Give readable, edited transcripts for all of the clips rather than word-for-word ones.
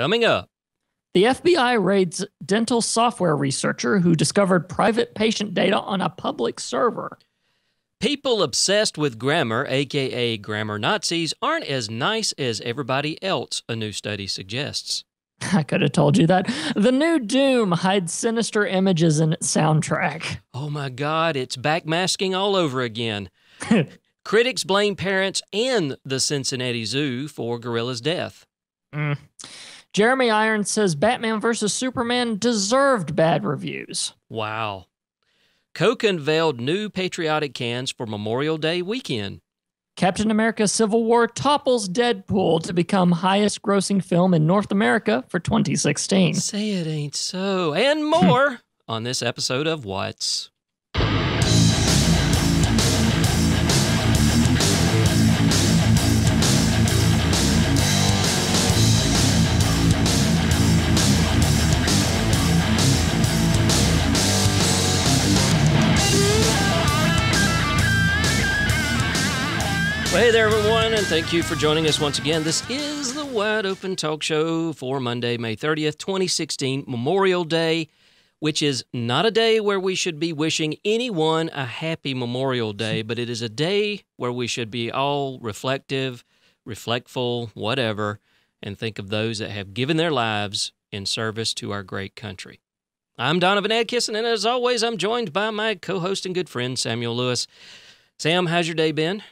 Coming up. The FBI raids dental software researcher who discovered private patient data on a public server. People obsessed with grammar, a.k.a. grammar Nazis, aren't as nice as everybody else, a new study suggests. I could have told you that. The new Doom hides sinister images in its soundtrack. Oh my God, it's backmasking all over again. Critics blame parents and the Cincinnati Zoo for gorilla's death. Jeremy Irons says Batman v Superman deserved bad reviews. Wow. Coke unveiled new patriotic cans for Memorial Day weekend. Captain America: Civil War topples Deadpool to become highest-grossing film in North America for 2016. Say it ain't so. And more on this episode of What's... Well, hey there, everyone, and thank you for joining us once again. This is the Wide Open Talk Show for Monday, May 30th, 2016, Memorial Day, which is not a day where we should be wishing anyone a happy Memorial Day, but it is a day where we should be all reflective, reflectful, whatever, and think of those that have given their lives in service to our great country. I'm Donovan Adkisson, and as always, I'm joined by my co-host and good friend, Samuel Lewis. Sam, how's your day been?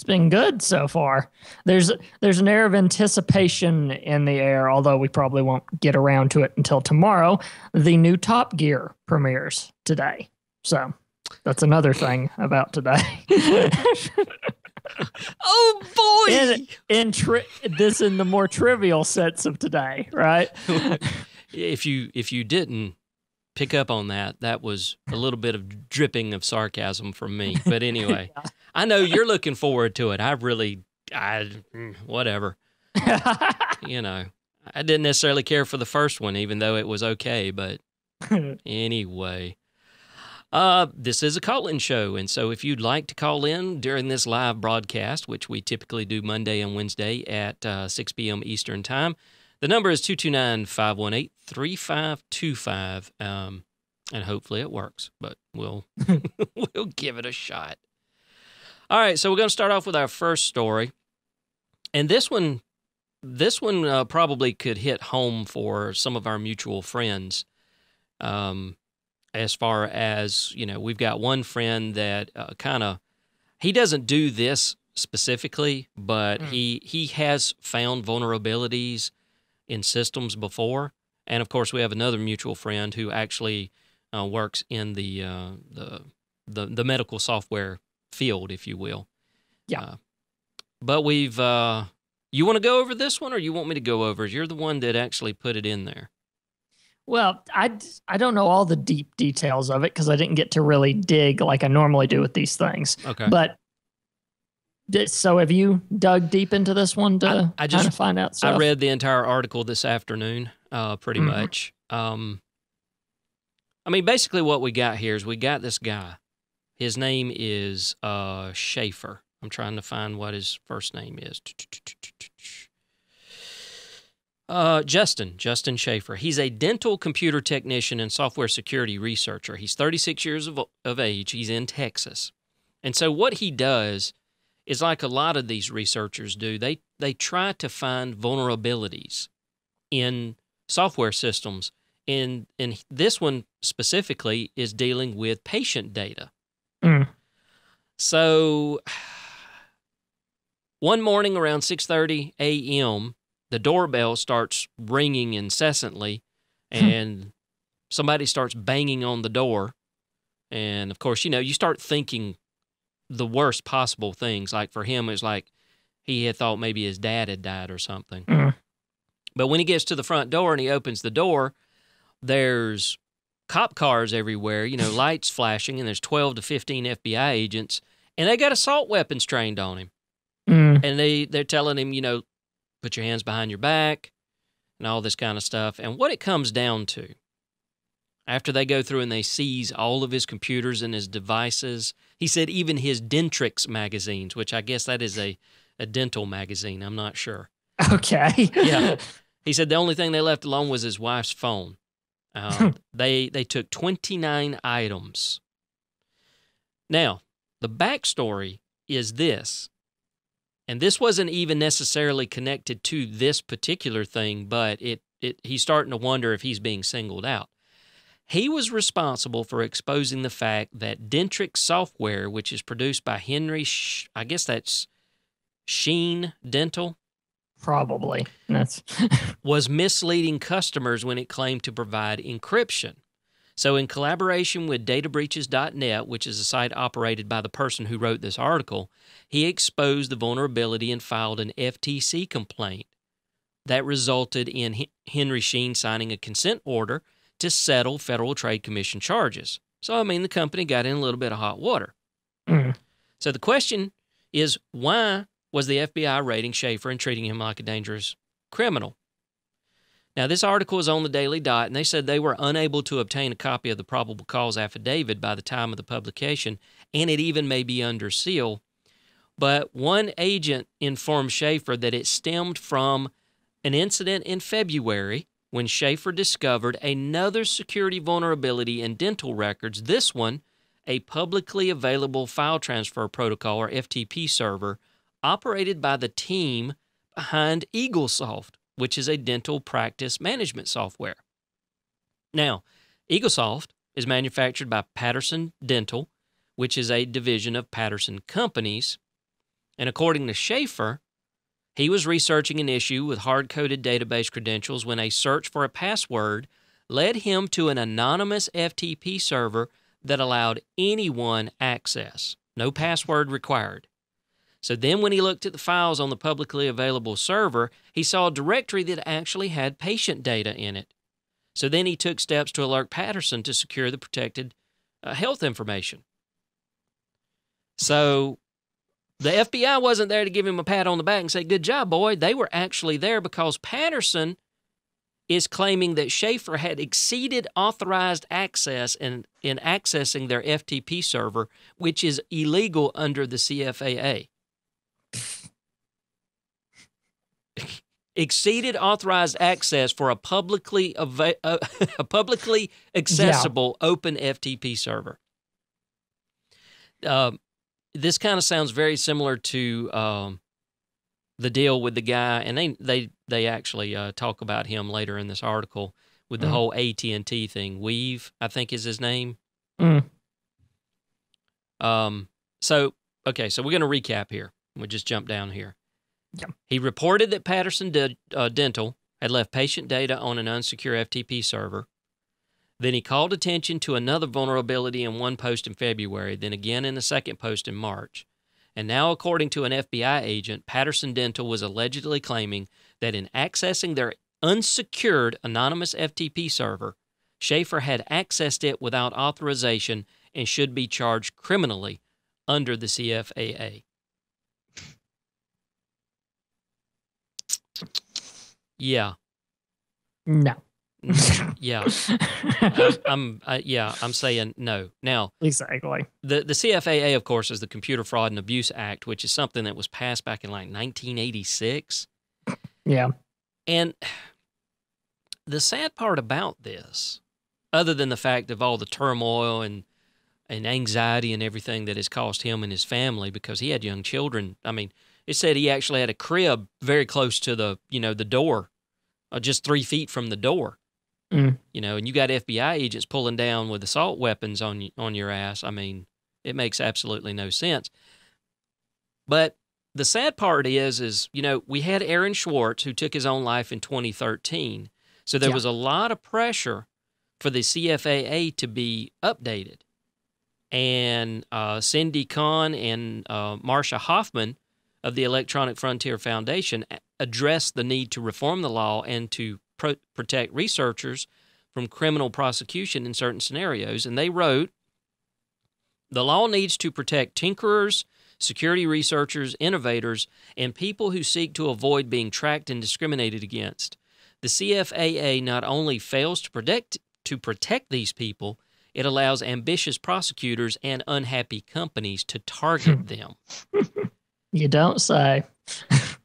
It's been good so far. There's an air of anticipation in the air, although we probably won't get around to it until tomorrow. The new Top Gear premieres today. So that's another thing about today. Oh, boy! This in the more trivial sense of today, right? If you didn't pick up on that, that was a little bit of dripping of sarcasm from me. But anyway... Yeah. I know you're looking forward to it. Whatever. You know, I didn't necessarily care for the first one, even though it was okay. But anyway, this is a call-in show. And so if you'd like to call in during this live broadcast, which we typically do Monday and Wednesday at 6 p.m. Eastern time, the number is 229-518-3525. And hopefully it works, but we'll give it a shot. All right, so we're going to start off with our first story, and this one probably could hit home for some of our mutual friends. As far as, you know, we've got one friend that he doesn't do this specifically, but he has found vulnerabilities in systems before, and of course we have another mutual friend who actually works in the medical software field, if you will. Yeah. But we've, you want to go over this one or you want me to go over it? You're the one that actually put it in there. Well, I don't know all the deep details of it because I didn't get to really dig like I normally do with these things. Okay. But so have you dug deep into this one to kind of find out stuff? I read the entire article this afternoon, pretty much. I mean, basically what we got here is we got this guy. His name is Shafer. I'm trying to find what his first name is. Justin Shafer. He's a dental computer technician and software security researcher. He's 36 years of age. He's in Texas. And so what he does is like a lot of these researchers do. They try to find vulnerabilities in software systems. And this one specifically is dealing with patient data. So one morning around 6:30 a.m., the doorbell starts ringing incessantly, and somebody starts banging on the door. And, of course, you know, you start thinking the worst possible things. Like, for him, it's like he had thought maybe his dad had died or something. But when he gets to the front door and he opens the door, there's... cop cars everywhere, you know, lights flashing, and there's 12 to 15 FBI agents, and they got assault weapons trained on him. And they're telling him, you know, put your hands behind your back and all this kind of stuff. And what it comes down to, after they go through and they seize all of his computers and his devices, he said even his Dentrix magazines, which I guess that is a dental magazine, I'm not sure. Okay. Yeah. He said the only thing they left alone was his wife's phone. They took 29 items. Now, the backstory is this, and this wasn't even necessarily connected to this particular thing, but he's starting to wonder if he's being singled out. He was responsible for exposing the fact that Dentrix software, which is produced by Henry, I guess that's Schein Dental? Probably. That's was misleading customers when it claimed to provide encryption. So in collaboration with DataBreaches.net, which is a site operated by the person who wrote this article, he exposed the vulnerability and filed an FTC complaint. That resulted in Henry Schein signing a consent order to settle Federal Trade Commission charges. So, I mean, the company got in a little bit of hot water. So the question is, why was the FBI raiding Shafer and treating him like a dangerous criminal? Now, this article is on the Daily Dot, and they said they were unable to obtain a copy of the probable cause affidavit by the time of the publication, and it even may be under seal. But one agent informed Shafer that it stemmed from an incident in February when Shafer discovered another security vulnerability in dental records, this one a publicly available file transfer protocol, or FTP server, operated by the team behind EagleSoft, which is a dental practice management software. Now, EagleSoft is manufactured by Patterson Dental, which is a division of Patterson Companies. And according to Shafer, he was researching an issue with hard-coded database credentials when a search for a password led him to an anonymous FTP server that allowed anyone access. No password required. So then when he looked at the files on the publicly available server, he saw a directory that actually had patient data in it. So then he took steps to alert Patterson to secure the protected health information. So the FBI wasn't there to give him a pat on the back and say, good job, boy. They were actually there because Patterson is claiming that Shafer had exceeded authorized access in accessing their FTP server, which is illegal under the CFAA. Exceeded authorized access for a publicly accessible open FTP server. This kind of sounds very similar to the deal with the guy, and they actually talk about him later in this article with the whole AT&T thing. Weev, I think, is his name. So we're going to recap here. We'll just jump down here. Yep. He reported that Patterson Dental had left patient data on an unsecure FTP server. Then he called attention to another vulnerability in one post in February, then again in a second post in March. And now, according to an FBI agent, Patterson Dental was allegedly claiming that in accessing their unsecured anonymous FTP server, Shafer had accessed it without authorization and should be charged criminally under the CFAA. Yeah. No. Yeah. I'm saying no. Now, exactly. The CFAA, of course, is the Computer Fraud and Abuse Act, which is something that was passed back in like 1986. Yeah. And the sad part about this, other than the fact of all the turmoil and anxiety and everything that has caused him and his family, because he had young children, I mean, it said he actually had a crib very close to the, you know, the door, just 3 feet from the door, you know, and you got FBI agents pulling down with assault weapons on your ass. I mean, it makes absolutely no sense. But the sad part is, you know, we had Aaron Schwartz, who took his own life in 2013. So there was a lot of pressure for the CFAA to be updated. And Cindy Kahn and Marsha Hoffman of the Electronic Frontier Foundation addressed the need to reform the law and to protect researchers from criminal prosecution in certain scenarios. And they wrote, the law needs to protect tinkerers, security researchers, innovators, and people who seek to avoid being tracked and discriminated against. The CFAA not only fails to protect these people, it allows ambitious prosecutors and unhappy companies to target them. You don't say.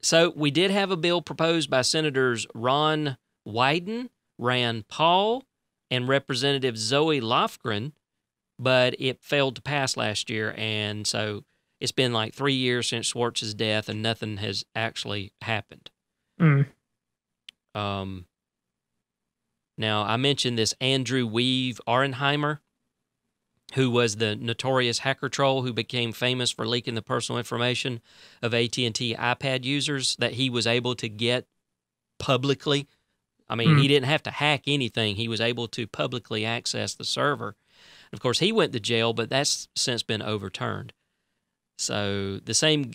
So we did have a bill proposed by Senators Ron Wyden, Rand Paul, and Representative Zoe Lofgren, but it failed to pass last year, and so it's been like 3 years since Schwartz's death, and nothing has actually happened. Mm. Now, I mentioned this Andrew Weev Auernheimer, who was the notorious hacker troll who became famous for leaking the personal information of AT&T iPad users that he was able to get publicly. I mean, he didn't have to hack anything. He was able to publicly access the server. Of course, he went to jail, but that's since been overturned. So the same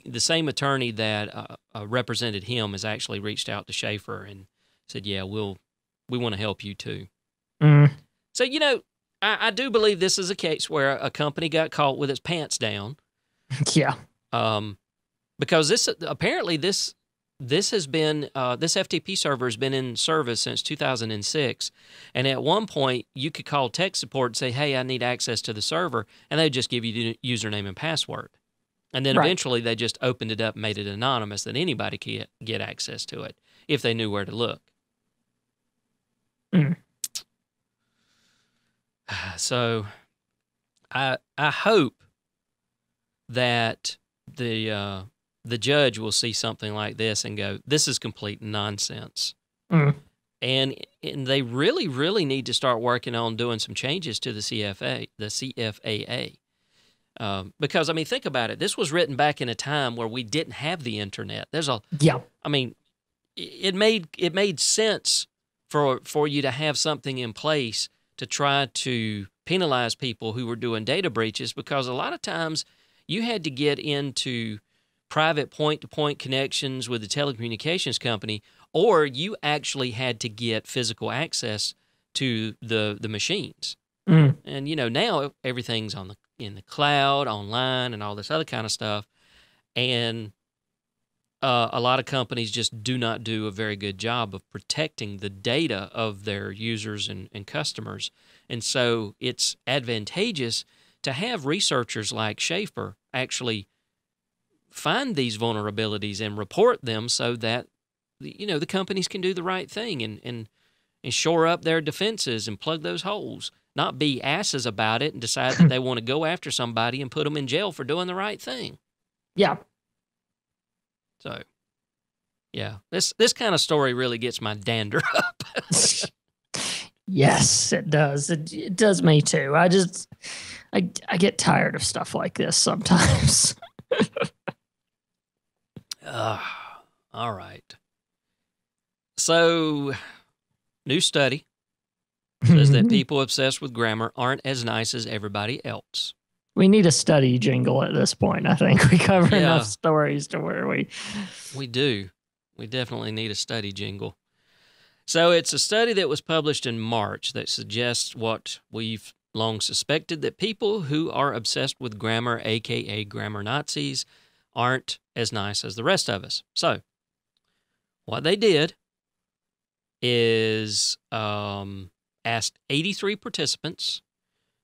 attorney that represented him has actually reached out to Shafer and said, yeah, we want to help you too. Mm. So, you know, I do believe this is a case where a company got caught with its pants down. Yeah. Because this apparently this has been this FTP server has been in service since 2006, and at one point you could call tech support and say, "Hey, I need access to the server," and they'd just give you the username and password, and then eventually they just opened it up, and made it anonymous, that anybody could get access to it if they knew where to look. Mm. So, I hope that the judge will see something like this and go, this is complete nonsense. Mm. And they really, really need to start working on doing some changes to the CFAA. Because, I mean, think about it. This was written back in a time where we didn't have the internet. There's a, I mean, it made sense for you to have something in place to try to penalize people who were doing data breaches, because a lot of times you had to get into private point-to-point connections with the telecommunications company, or you actually had to get physical access to the machines. Mm. And, you know, now everything's on in the cloud, online, and all this other kind of stuff. And a lot of companies just do not do a very good job of protecting the data of their users and customers. And so it's advantageous to have researchers like Shafer actually find these vulnerabilities and report them so that, you know, the companies can do the right thing and shore up their defenses and plug those holes, not be asses about it and decide that they want to go after somebody and put them in jail for doing the right thing. Yeah. So, yeah, this kind of story really gets my dander up. Yes, it does. It does me too. I just, I get tired of stuff like this sometimes. All right. So, new study says that people obsessed with grammar aren't as nice as everybody else. We need a study jingle at this point. I think we cover enough stories to where we do. We definitely need a study jingle. So it's a study that was published in March that suggests what we've long suspected, that people who are obsessed with grammar, aka grammar Nazis, aren't as nice as the rest of us. So what they did is asked 83 participants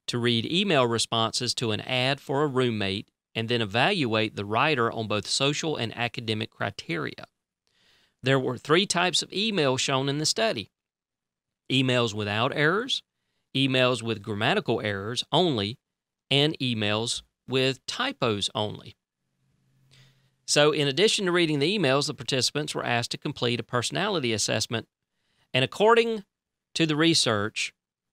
to read email responses to an ad for a roommate and then evaluate the writer on both social and academic criteria. There were 3 types of email shown in the study: emails without errors, emails with grammatical errors only, and emails with typos only. So in addition to reading the emails, the participants were asked to complete a personality assessment, and according to the research,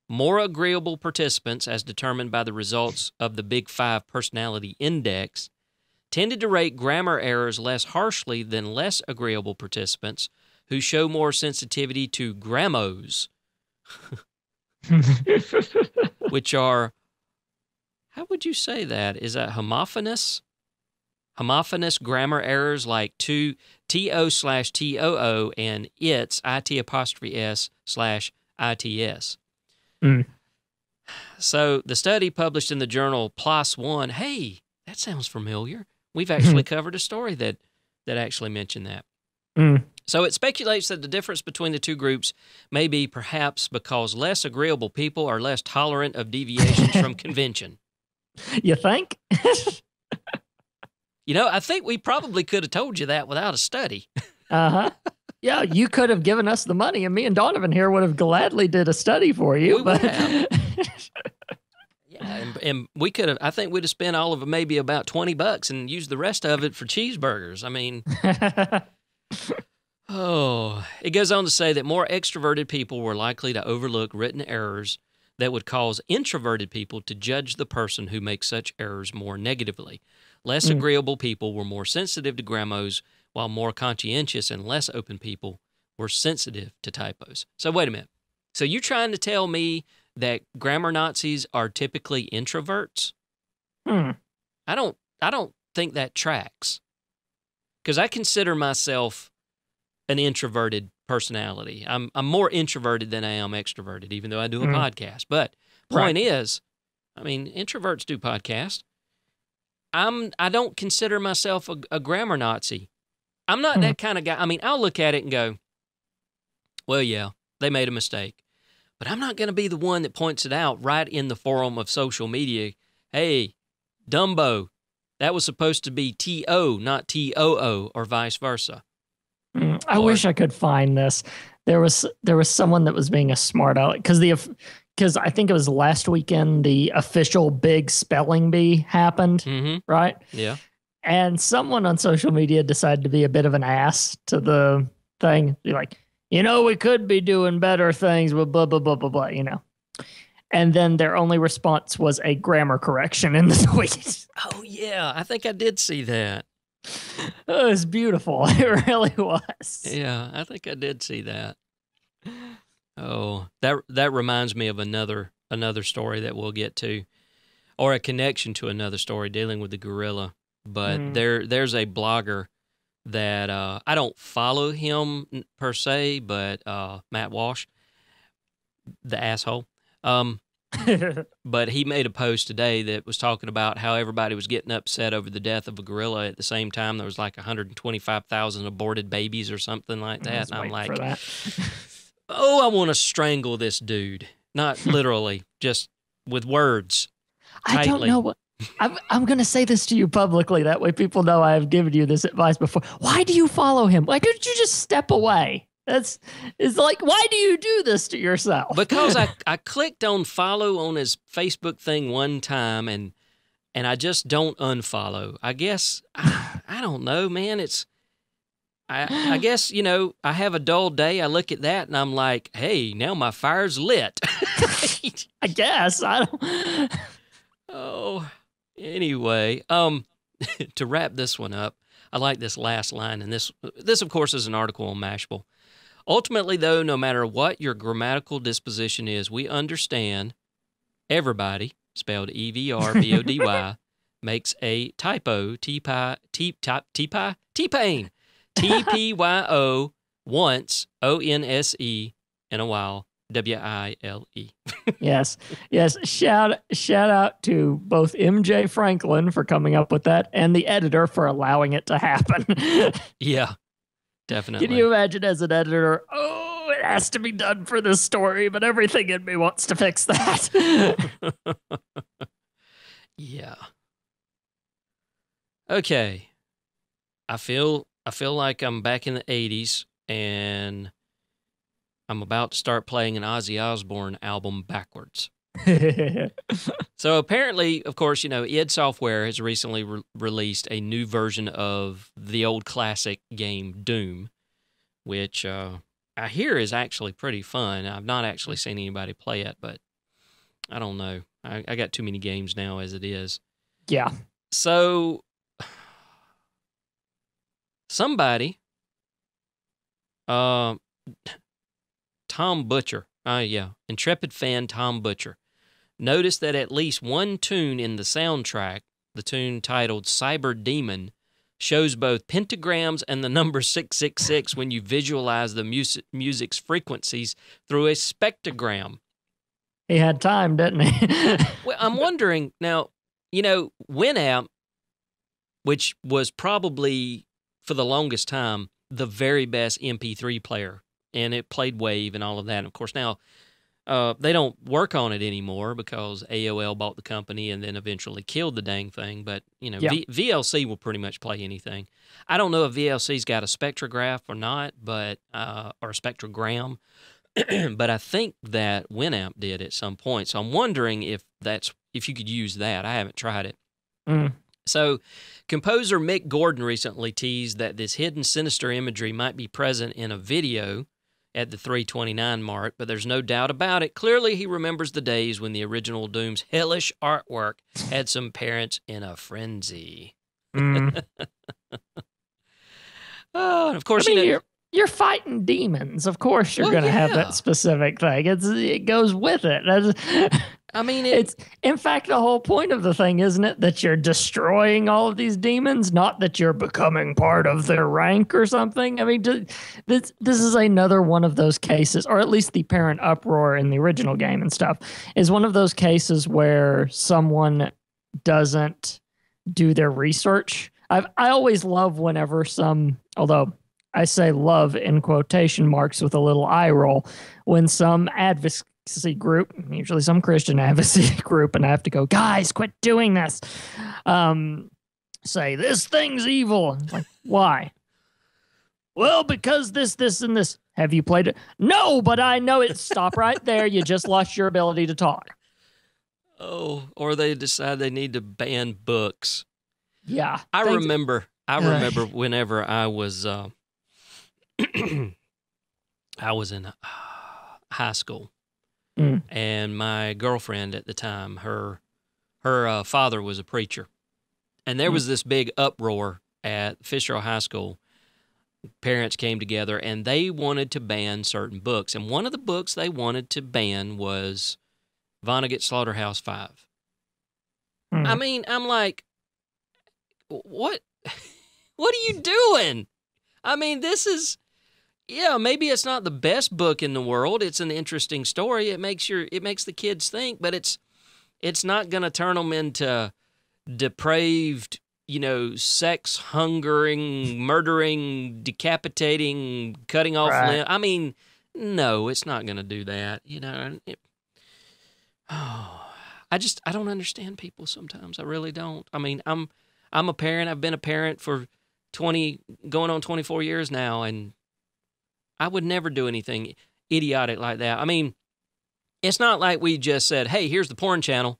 more agreeable participants, as determined by the results of the Big Five Personality Index, tended to rate grammar errors less harshly than less agreeable participants who show more sensitivity to grammos, which are, how would you say that? Is that homophonous? Homophonous grammar errors like to, to/too, and its, it_s/its. Mm. So the study published in the journal PLOS One, hey, that sounds familiar. We've actually covered a story that actually mentioned that. Mm. So it speculates that the difference between the two groups may be perhaps because less agreeable people are less tolerant of deviations from convention. You think? You know, I think we probably could have told you that without a study. Yeah, you could have given us the money, and me and Donovan here would have gladly did a study for you. And we could have, I think we'd have spent all of maybe about 20 bucks and used the rest of it for cheeseburgers. I mean, oh, it goes on to say that more extroverted people were likely to overlook written errors that would cause introverted people to judge the person who makes such errors more negatively. Less agreeable people were more sensitive to grammos, while more conscientious and less open people were sensitive to typos. So wait a minute. So you're trying to tell me that grammar Nazis are typically introverts? I don't think that tracks, because I consider myself an introverted personality. I'm more introverted than I am extroverted, even though I do a podcast. But point is, I mean, introverts do podcasts. I don't consider myself a grammar Nazi. I'm not that kind of guy. I mean, I'll look at it and go, well, yeah, they made a mistake. But I'm not going to be the one that points it out right in the forum of social media. Hey, Dumbo, that was supposed to be T-O, not T-O-O, or vice versa. I wish I could find this. There was someone that was being a smart aleck, because I think it was last weekend the official big spelling bee happened, right? Yeah. And someone on social media decided to be a bit of an ass to the thing. You're like, you know, we could be doing better things, blah, blah, blah, blah, blah, blah, you know. And then their only response was a grammar correction in the tweet. Oh, yeah. I think I did see that. It was beautiful. It really was. Yeah, I think I did see that. Oh, that reminds me of another story that we'll get to, or a connection to another story dealing with the gorilla. But there's a blogger that I don't follow him per se, but Matt Walsh, the asshole. But he made a post today that was talking about how everybody was getting upset over the death of a gorilla. At the same time, there was like 125,000 aborted babies or something like that. And I'm like, oh, I want to strangle this dude. Not literally, just with words. Tightly. I don't know what. I'm going to say this to you publicly. That way people know I have given you this advice before. Why do you follow him? Why don't you just step away? It's like, why do you do this to yourself? Because I clicked on follow on his Facebook thing one time, and I just don't unfollow. I guess, I don't know, man. It's, I guess, you know, I have a dull day. I look at that and I'm like, hey, now my fire's lit. I guess. I don't. Oh. Anyway, to wrap this one up, I like this last line, and this of course, is an article on Mashable. Ultimately, though, no matter what your grammatical disposition is, we understand everybody, spelled E-V-R-B-O-D-Y, makes a typo, T-Pain, T-P-Y-O, once, O-N-S-E, in a while. W-I-L-E. Yes. Yes. Shout out to both MJ Franklin for coming up with that and the editor for allowing it to happen. Yeah, definitely. Can you imagine as an editor, oh, it has to be done for this story, but everything in me wants to fix that. Yeah. Okay. I feel like I'm back in the 80s and I'm about to start playing an Ozzy Osbourne album backwards. So apparently, of course, you know, id Software has recently released a new version of the old classic game Doom, which I hear is actually pretty fun. I've not actually seen anybody play it, but I don't know. I got too many games now as it is. Yeah. So somebody... Tom Butcher, intrepid fan Tom Butcher, noticed that at least one tune in the soundtrack, the tune titled Cyber Demon, shows both pentagrams and the number 666 when you visualize the music's frequencies through a spectrogram. He had time, didn't he? Well, I'm wondering, now, you know, Winamp, which was probably, for the longest time, the very best MP3 player, and it played Wave and all of that. And of course, now They don't work on it anymore because AOL bought the company and then eventually killed the dang thing. But, you know, yeah. VLC will pretty much play anything. I don't know if VLC's got a spectrograph or not, but or a spectrogram. But I think that Winamp did at some point. So I'm wondering if that's if you could use that. I haven't tried it. Mm. So composer Mick Gordon recently teased that this hidden sinister imagery might be present in a video at the 3:29 mark, but there's no doubt about it. Clearly, he remembers the days when the original Doom's hellish artwork had some parents in a frenzy. Mm. Oh, and of course, I mean, you know, you're fighting demons. Of course, you're going to have that specific thing. It goes with it. I mean, it's in fact the whole point of the thing, isn't it? That you're destroying all of these demons, not that you're becoming part of their rank or something. I mean, this is another one of those cases, or at least the parent uproar in the original game and stuff is one of those cases where someone doesn't do their research. I always love whenever some, although I say love in quotation marks with a little eye roll, when some advocates group, usually some Christian advocacy group, and I have to go, guys, quit doing this. Say, this thing's evil. Like, why? Well, because this, this, and this. Have you played it? No, but I know it. Stop right there. You just lost your ability to talk. Oh, or they decide they need to ban books. Yeah. I remember whenever I was, I was in high school. Mm. And my girlfriend at the time, her father was a preacher. And there was this big uproar at Fisher Hill High School. Parents came together, and they wanted to ban certain books. And one of the books they wanted to ban was Vonnegut Slaughterhouse 5. Mm. I mean, I'm like, what are you doing? I mean, this is... Yeah, maybe it's not the best book in the world. It's an interesting story. It makes the kids think, but it's not going to turn them into depraved, you know, sex hungering, murdering, decapitating, cutting off limbs. I mean, no, it's not going to do that. You know, I don't understand people sometimes. I really don't. I mean, I'm a parent. I've been a parent for 20 going on 24 years now, and I would never do anything idiotic like that. I mean, it's not like we just said, hey, here's the porn channel.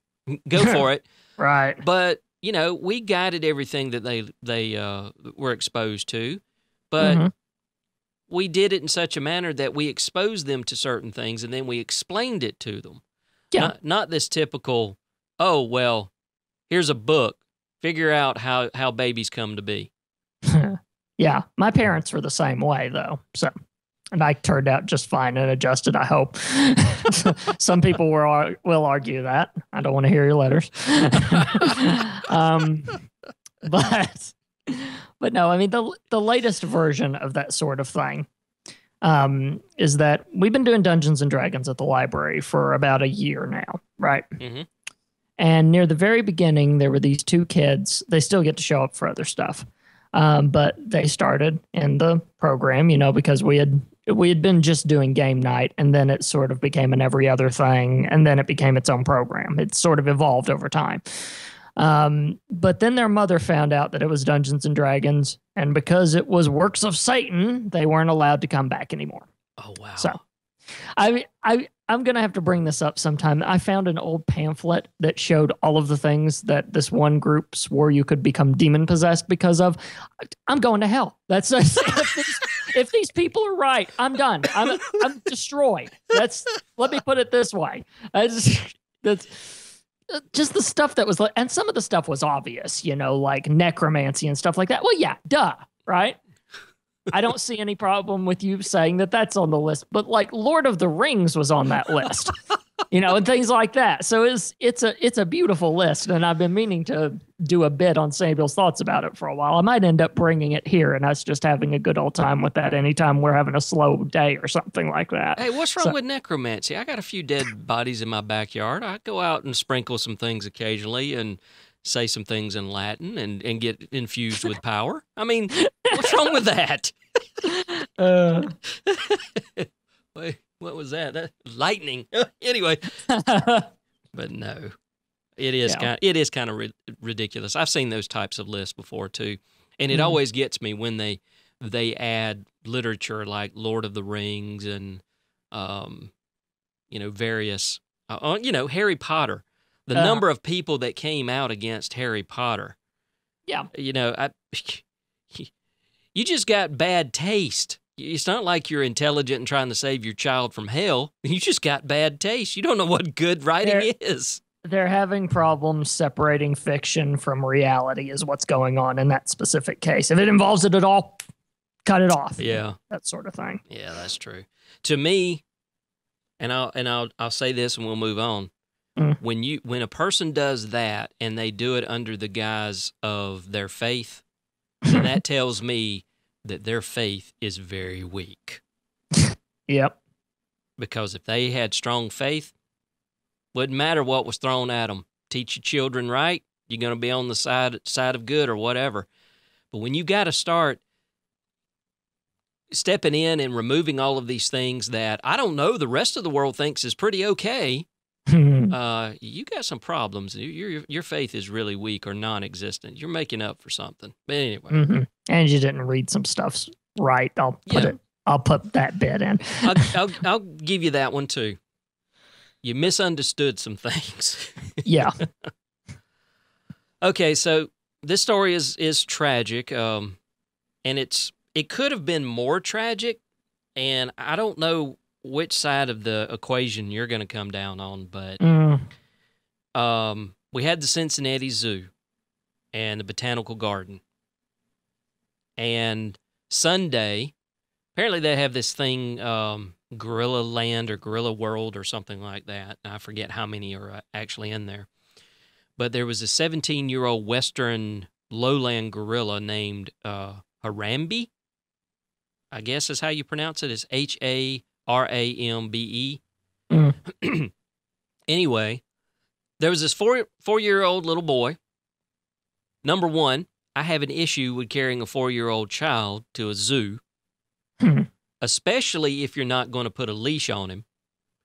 Go for it. Right. But, you know, we guided everything that they were exposed to. But we did it in such a manner that we exposed them to certain things, and then we explained it to them. Yeah. Not this typical, oh, well, here's a book. Figure out how babies come to be. Yeah. My parents were the same way, though, so... And I turned out just fine and adjusted, I hope. Some people will argue that. I don't want to hear your letters. But no, I mean, the latest version of that sort of thing is that we've been doing Dungeons & Dragons at the library for about a year now, right? Mm-hmm. And near the very beginning, there were these two kids. They still get to show up for other stuff. But they started in the program, you know, because we had been just doing game night, and then it sort of became an every other thing, and then it became its own program. It sort of evolved over time. But then their mother found out that it was Dungeons and Dragons, and because it was Works of Satan, they weren't allowed to come back anymore. Oh, wow. So I'm going to have to bring this up sometime. I found an old pamphlet that showed all of the things that this one group swore you could become demon-possessed because of. I'm going to hell. That's if these people are right, I'm done. I'm destroyed. Let me put it this way. That's just the stuff that was... And some of the stuff was obvious, you know, like necromancy and stuff like that. Well, yeah, duh, right? I don't see any problem with you saying that that's on the list, but like Lord of the Rings was on that list, you know, and things like that. So it's a beautiful list, and I've been meaning to do a bit on Samuel's thoughts about it for a while. I might end up bringing it here and us just having a good old time with that anytime we're having a slow day or something like that. Hey, what's wrong with necromancy? I got a few dead bodies in my backyard. I go out and sprinkle some things occasionally and say some things in Latin and get infused with power. I mean, what's wrong with that? What was that? That lightning. Anyway, but no, it is kind of ridiculous. I've seen those types of lists before too, and it always gets me when they add literature like Lord of the Rings and you know, various you know, Harry Potter. The number of people that came out against Harry Potter. Yeah. You know, you just got bad taste. It's not like you're intelligent and trying to save your child from hell. You just got bad taste. You don't know what good writing is. They're having problems separating fiction from reality is what's going on in that specific case. If it involves it at all, cut it off. Yeah. That sort of thing. Yeah, that's true. To me, and I'll say this and we'll move on. When a person does that and they do it under the guise of their faith, then that tells me that their faith is very weak. Yep. Because if they had strong faith, wouldn't matter what was thrown at them. Teach your children right, you're going to be on the side of good or whatever. But when you got to start stepping in and removing all of these things that I don't know the rest of the world thinks is pretty okay. You got some problems. Your faith is really weak or non-existent. You're making up for something. But anyway, and you didn't read some stuff right. I'll put that bit in. I'll give you that one too. You misunderstood some things. Yeah. Okay, so this story is tragic, and it could have been more tragic, and I don't know which side of the equation you're going to come down on, but we had the Cincinnati Zoo and the Botanical Garden. And Sunday, apparently they have this thing, Gorilla Land or Gorilla World or something like that. I forget how many are actually in there. But there was a 17-year-old Western lowland gorilla named Harambe, I guess is how you pronounce it. It's H-A-R-A-M-B-E. Anyway, there was this four-year-old little boy. Number one, I have an issue with carrying a four-year-old child to a zoo, especially if you're not going to put a leash on him.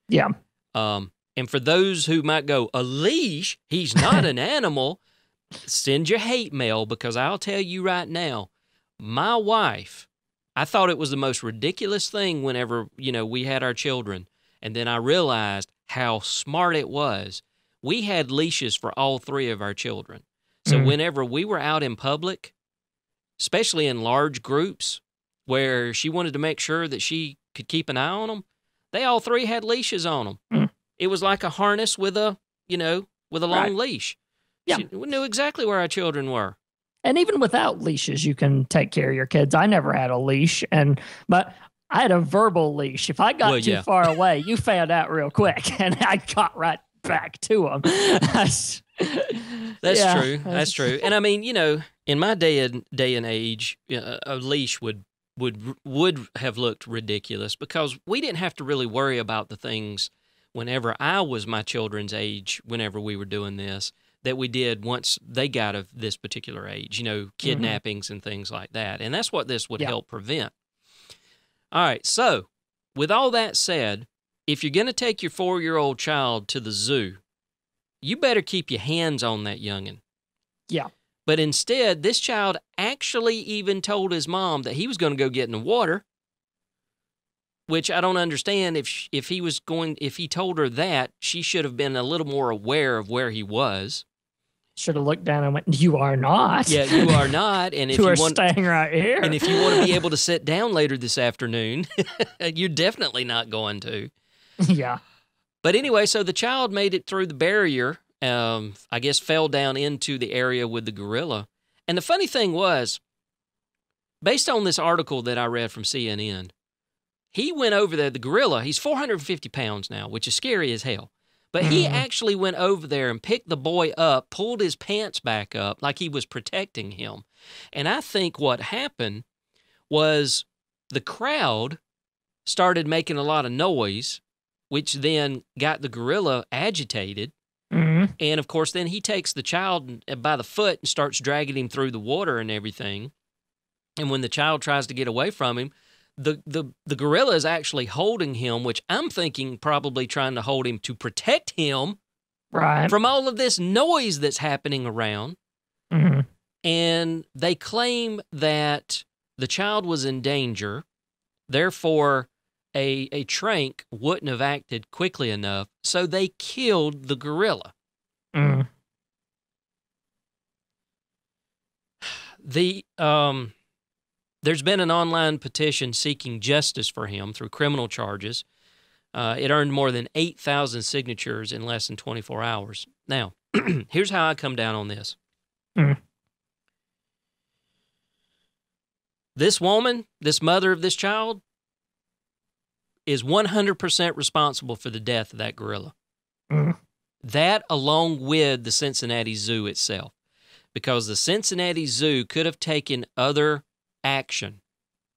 Yeah. And for those who might go, a leash? He's not an animal. Send your hate mail, because I'll tell you right now, my wife, I thought it was the most ridiculous thing whenever, you know, we had our children. And then I realized how smart it was. We had leashes for all three of our children. So whenever we were out in public, especially in large groups where she wanted to make sure that she could keep an eye on them, they all three had leashes on them. It was like a harness with a, you know, with a long leash. Yeah. She knew exactly where our children were. And even without leashes, you can take care of your kids. I never had a leash, but I had a verbal leash. If I got too far away, you found out real quick, and I got right back to them. That's true. That's true. And I mean, you know, in my day and age, a leash would have looked ridiculous because we didn't have to really worry about the things whenever I was my children's age, whenever we were doing this, that we did once they got of this particular age, you know, kidnappings and things like that. And that's what this would help prevent. All right, so with all that said, if you're going to take your four-year-old child to the zoo, you better keep your hands on that young'un. Yeah. But instead, this child actually even told his mom that he was going to go get in the water, which I don't understand. If he told her that, she should have been a little more aware of where he was. Should have looked down and went, "You are not." Yeah, you are not. And if you are staying right here. And if you want to be able to sit down later this afternoon, you're definitely not going to. Yeah. But anyway, so the child made it through the barrier, I guess fell down into the area with the gorilla. And the funny thing was, based on this article that I read from CNN, he went over there, the gorilla, he's 450 pounds now, which is scary as hell. But he actually went over there and picked the boy up, pulled his pants back up like he was protecting him. And I think what happened was the crowd started making a lot of noise, which then got the gorilla agitated. And, of course, then he takes the child by the foot and starts dragging him through the water and everything. And when the child tries to get away from him, the gorilla is actually holding him, which I'm thinking probably trying to hold him to protect him from all of this noise that's happening around. Mm-hmm. And they claim that the child was in danger, therefore a trank wouldn't have acted quickly enough, so they killed the gorilla. Mm. There's been an online petition seeking justice for him through criminal charges. It earned more than 8,000 signatures in less than 24 hours. Now, here's how I come down on this. Mm. This woman, this mother of this child, is 100% responsible for the death of that gorilla. Mm. That along with the Cincinnati Zoo itself, because the Cincinnati Zoo could have taken other action.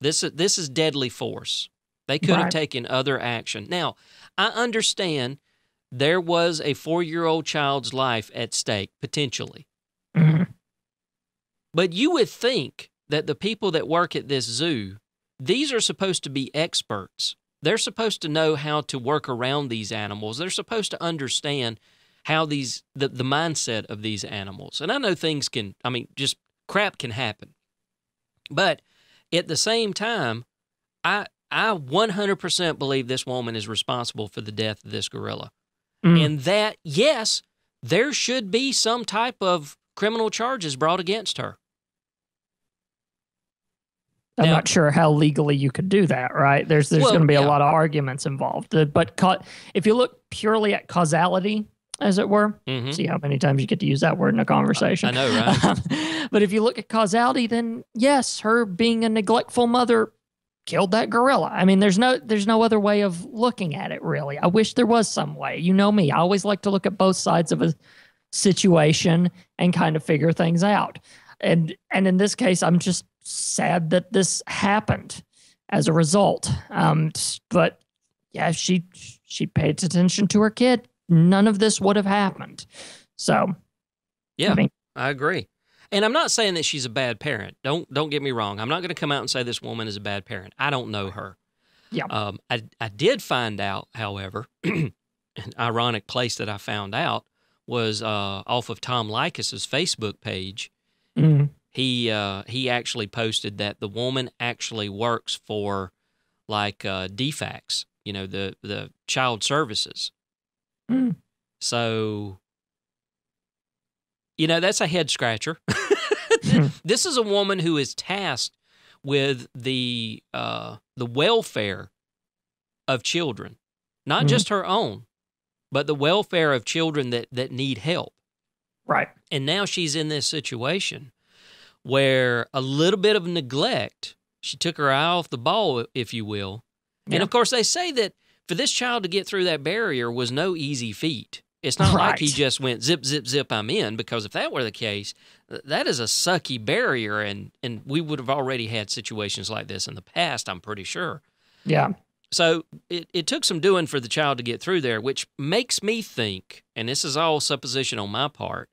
This is deadly force. They could have taken other action. Now, I understand there was a 4-year-old child's life at stake, potentially. Mm-hmm. But you would think that the people that work at this zoo, these are supposed to be experts. They're supposed to know how to work around these animals. They're supposed to understand how these the mindset of these animals. And I know things can, I mean, just crap can happen. But at the same time, I 100% believe this woman is responsible for the death of this gorilla. Mm. And that, yes, there should be some type of criminal charges brought against her. I'm not sure how legally you could do that, right? There's going to be a lot of arguments involved. But if you look purely at causality, as it were, mm-hmm. see how many times you get to use that word in a conversation. I know, right? But if you look at causality, then yes, her being a neglectful mother killed that gorilla. I mean, there's no other way of looking at it, really. I wish there was some way. You know me. I always like to look at both sides of a situation and kind of figure things out. And in this case, I'm just sad that this happened as a result. But yeah, she paid attention to her kid. None of this would have happened. So yeah, I agree. And I'm not saying that she's a bad parent. Don't get me wrong. I'm not going to come out and say this woman is a bad parent. I don't know her. Yeah. I did find out, however, an ironic place that I found out was off of Tom Likis's Facebook page. Mm-hmm. He actually posted that the woman actually works for, like, DFACS, you know, the child services. Mm. So, you know, that's a head scratcher. This is a woman who is tasked with the welfare of children, not just her own, but the welfare of children that need help. Right. And now she's in this situation where a little bit of neglect, she took her eye off the ball, if you will. Yeah. And, of course, they say that for this child to get through that barrier was no easy feat. It's not like he just went, zip, zip, zip, I'm in, because if that were the case, that is a sucky barrier, and we would have already had situations like this in the past, I'm pretty sure. Yeah. So it took some doing for the child to get through there, which makes me think, and this is all supposition on my part,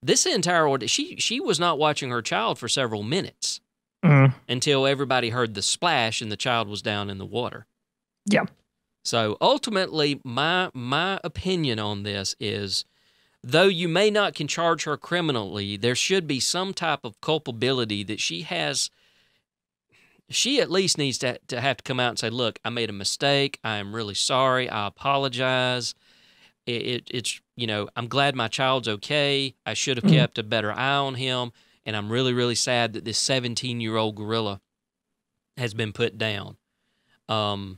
this entire ordeal, she was not watching her child for several minutes until everybody heard the splash and the child was down in the water. Yeah. So ultimately, my opinion on this is, though you may not can charge her criminally, there should be some type of culpability that she has. She at least needs to have to come out and say, look, I made a mistake. I am really sorry. I apologize. It's, you know, I'm glad my child's okay. I should have kept a better eye on him. And I'm really, really sad that this 17-year-old gorilla has been put down. I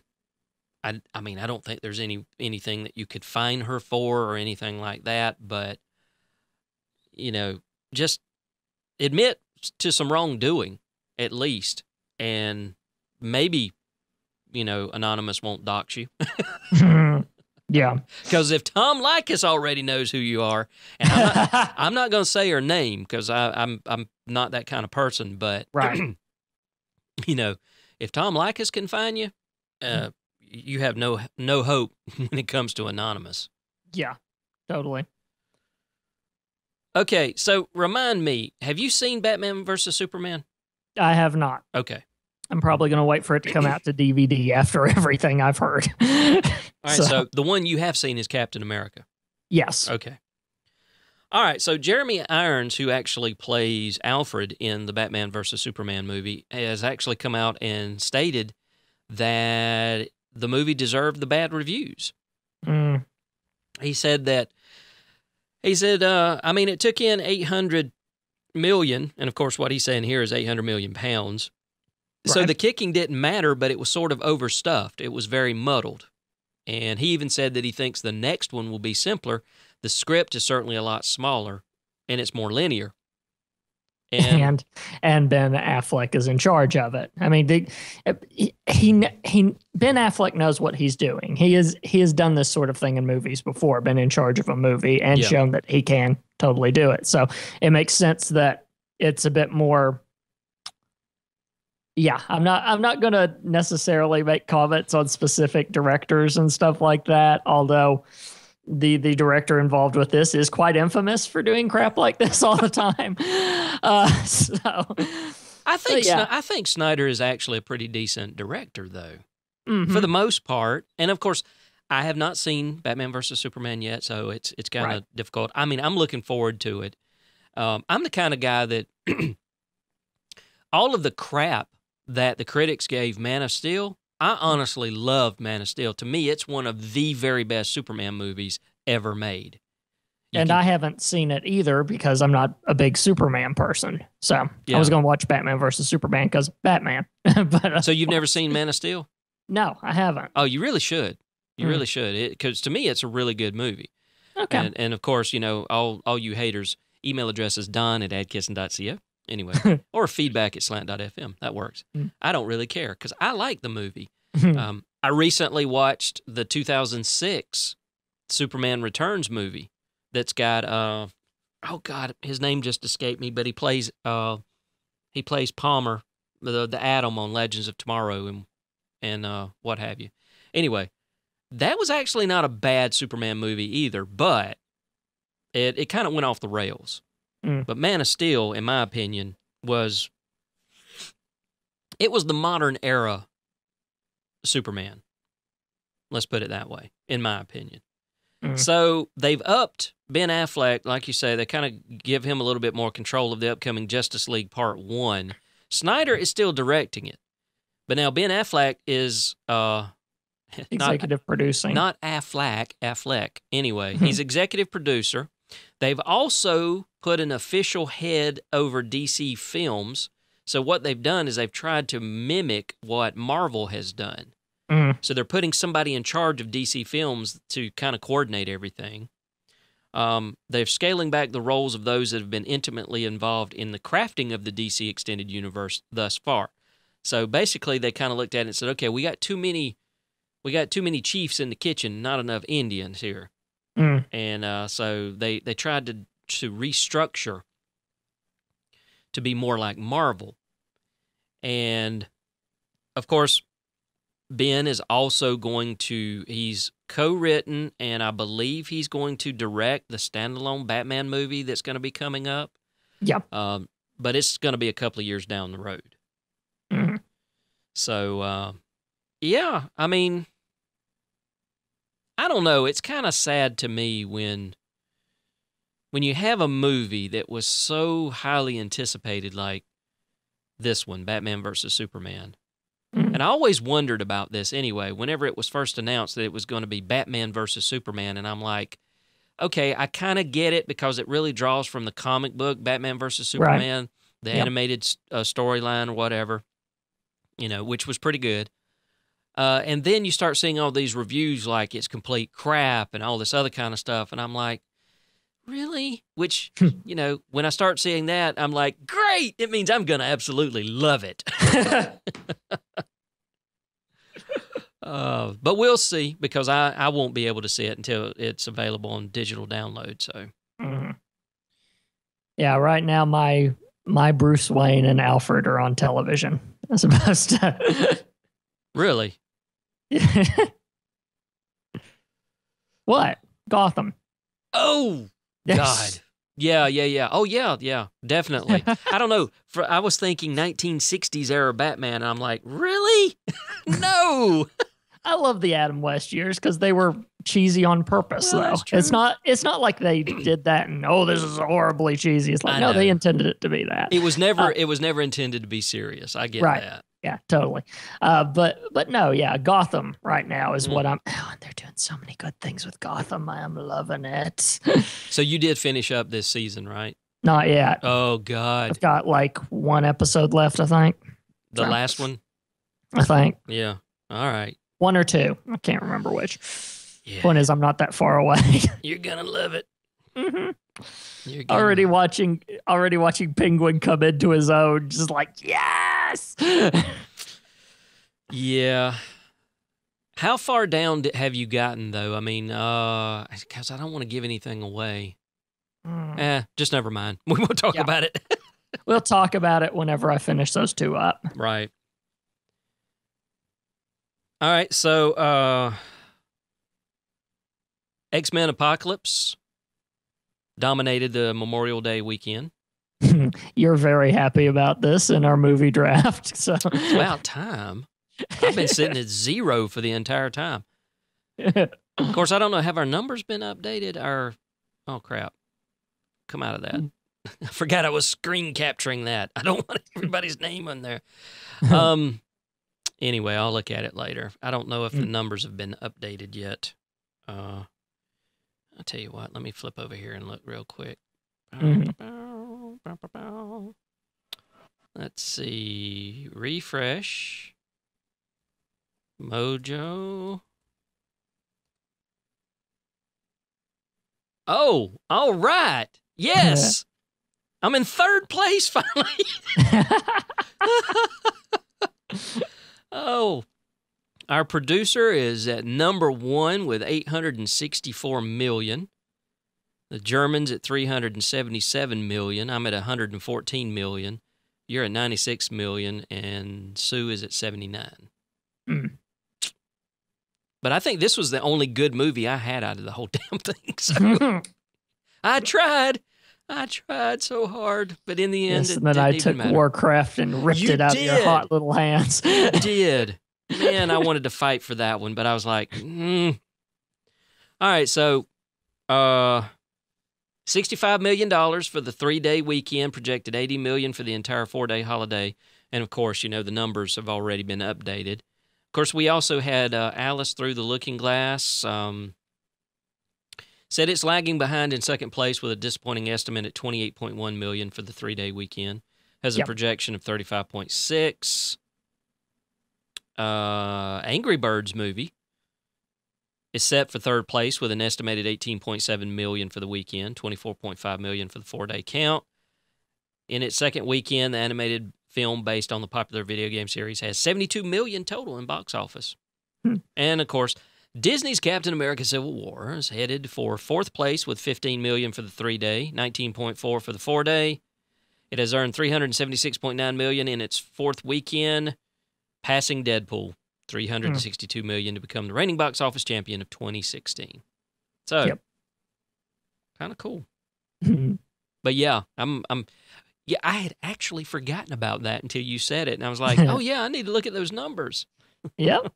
mean, I don't think there's anything that you could fine her for or anything like that. But, you know, just admit to some wrongdoing at least. And maybe, you know, Anonymous won't dox you. Yeah. Because if Tom Likas already knows who you are, and I'm not going to say her name because I'm not that kind of person, but, you know, if Tom Likas can find you, you have no hope when it comes to Anonymous. Yeah, totally. Okay, so remind me, have you seen Batman versus Superman? I have not. Okay. I'm probably going to wait for it to come out to DVD after everything I've heard. All right, so the one you have seen is Captain America. Yes. Okay. All right, so Jeremy Irons, who actually plays Alfred in the Batman v Superman movie, has actually come out and stated that the movie deserved the bad reviews. Mm. He said that, I mean, it took in 800 million, and of course what he's saying here is 800 million pounds. Right. So the kicking didn't matter, but it was sort of overstuffed. It was very muddled. And he even said that he thinks the next one will be simpler. The script is certainly a lot smaller, and it's more linear. And Ben Affleck is in charge of it. I mean, Ben Affleck knows what he's doing. He has done this sort of thing in movies before, been in charge of a movie, and shown that he can totally do it. So it makes sense that it's a bit more. Yeah, I'm not going to necessarily make comments on specific directors and stuff like that, although the director involved with this is quite infamous for doing crap like this all the time. I think Snyder is actually a pretty decent director, though, for the most part. And, of course, I have not seen Batman versus Superman yet, so it's kind of difficult. I mean, I'm looking forward to it. I'm the kind of guy that all of the crap that the critics gave Man of Steel, I honestly loved Man of Steel. To me, it's one of the very best Superman movies ever made. I haven't seen it either because I'm not a big Superman person. So I was going to watch Batman versus Superman because Batman. So you've never seen Man of Steel? No, I haven't. Oh, you really should. You really should. Because to me, it's a really good movie. Okay. And of course, you know, all you haters, email address is don@adkissin.co. Anyway, or feedback@slant.fm. That works. I don't really care because I like the movie. I recently watched the 2006 Superman Returns movie that's got, oh God, his name just escaped me, but he plays Palmer, the Atom on Legends of Tomorrow and what have you. Anyway, that was actually not a bad Superman movie either, but it kind of went off the rails. But Man of Steel, in my opinion, was the modern era Superman. Let's put it that way, in my opinion. So they've upped Ben Affleck, like you say. They kind of give him a little bit more control of the upcoming Justice League Part 1. Snyder is still directing it. But now Ben Affleck is executive producing. Not Affleck. Anyway, he's executive producer. They've also put an official head over DC Films. So what they've done is they've tried to mimic what Marvel has done. So they're putting somebody in charge of DC Films to kind of coordinate everything. They're scaling back the roles of those that have been intimately involved in the crafting of the DC Extended Universe thus far. So basically they kind of looked at it and said, okay, we got too many chiefs in the kitchen, not enough Indians here. And so they tried to restructure to be more like Marvel. And, of course, Ben is also going to, he's co-written, and I believe he's going to direct the standalone Batman movie that's going to be coming up. Yep. But it's going to be a couple of years down the road. So, yeah, I mean, I don't know. It's kind of sad to me when you have a movie that was so highly anticipated like this one, Batman versus Superman. And I always wondered about this anyway, whenever it was first announced that it was going to be Batman versus Superman. And I'm like, okay, I kind of get it because it really draws from the comic book, Batman versus Superman, the animated storyline or whatever, you know, which was pretty good. And then you start seeing all these reviews like it's complete crap and all this other kind of stuff. And I'm like, really? Which, you know, when I start seeing that, I'm like, great! It means I'm going to absolutely love it. But we'll see because I won't be able to see it until it's available on digital download. So, yeah, right now my Bruce Wayne and Alfred are on television as opposed to... Really? What? Gotham. Oh, God. Yeah. Oh, yeah, definitely. I don't know. I was thinking 1960s era Batman, and I'm like, really? No. I love the Adam West years because they were cheesy on purpose, well, though. It's not like they did that and, oh, this is horribly cheesy. It's like, no, they intended it to be that. It was never intended to be serious. I get that. Yeah, totally. But no, yeah, Gotham right now is what I'm... Oh, and they're doing so many good things with Gotham. I'm loving it. So you did finish up this season, right? Not yet. Oh, God. I've got like one episode left, I think. The last one? I think. Yeah. All right. One or two. I can't remember which. Yeah. One is I'm not that far away. You're going to love it. Mm-hmm. You're already watching Penguin come into his own, just like, yes. Yeah. How far down have you gotten, though? I mean, because I don't want to give anything away. Just never mind. We won't talk about it. We'll talk about it whenever I finish those two up. Right. All right, so X-Men Apocalypse dominated the Memorial Day weekend. You're very happy about this in our movie draft. So. It's about time. I've been sitting at zero for the entire time. Of course, I don't know. Have our numbers been updated? Oh, crap. Come out of that. I forgot I was screen capturing that. I don't want everybody's name on there. Anyway, I'll look at it later. I don't know if the numbers have been updated yet. I'll tell you what, let me flip over here and look real quick. Let's see. Refresh. Mojo. Oh, all right. Yes. I'm in third place finally. Oh. Our producer is at number one with 864 million. The Germans at 377 million. I'm at 114 million. You're at 96 million, and Sue is at 79. Mm. But I think this was the only good movie I had out of the whole damn thing. So I tried. I tried so hard, but in the end, and then I took Warcraft and ripped it out of your hot little hands. You did. Man, I wanted to fight for that one, but I was like, All right, so $65 million for the three-day weekend, projected $80 million for the entire four-day holiday. And, of course, you know, the numbers have already been updated. Of course, we also had Alice Through the Looking Glass. Said it's lagging behind in second place with a disappointing estimate at $28.1 million for the three-day weekend. Has a projection of $35.6 million. Angry Birds movie is set for third place with an estimated $18.7 million for the weekend, $24.5 million for the four-day count. In its second weekend, the animated film based on the popular video game series has $72 million total in box office. And, of course, Disney's Captain America: Civil War is headed for fourth place with $15 million for the three-day, $19.4 million for the four-day. It has earned $376.9 million in its fourth weekend, passing Deadpool, $362 million to become the reigning box office champion of 2016. So, kind of cool. But yeah, I had actually forgotten about that until you said it, and I was like, oh yeah, I need to look at those numbers. Yep.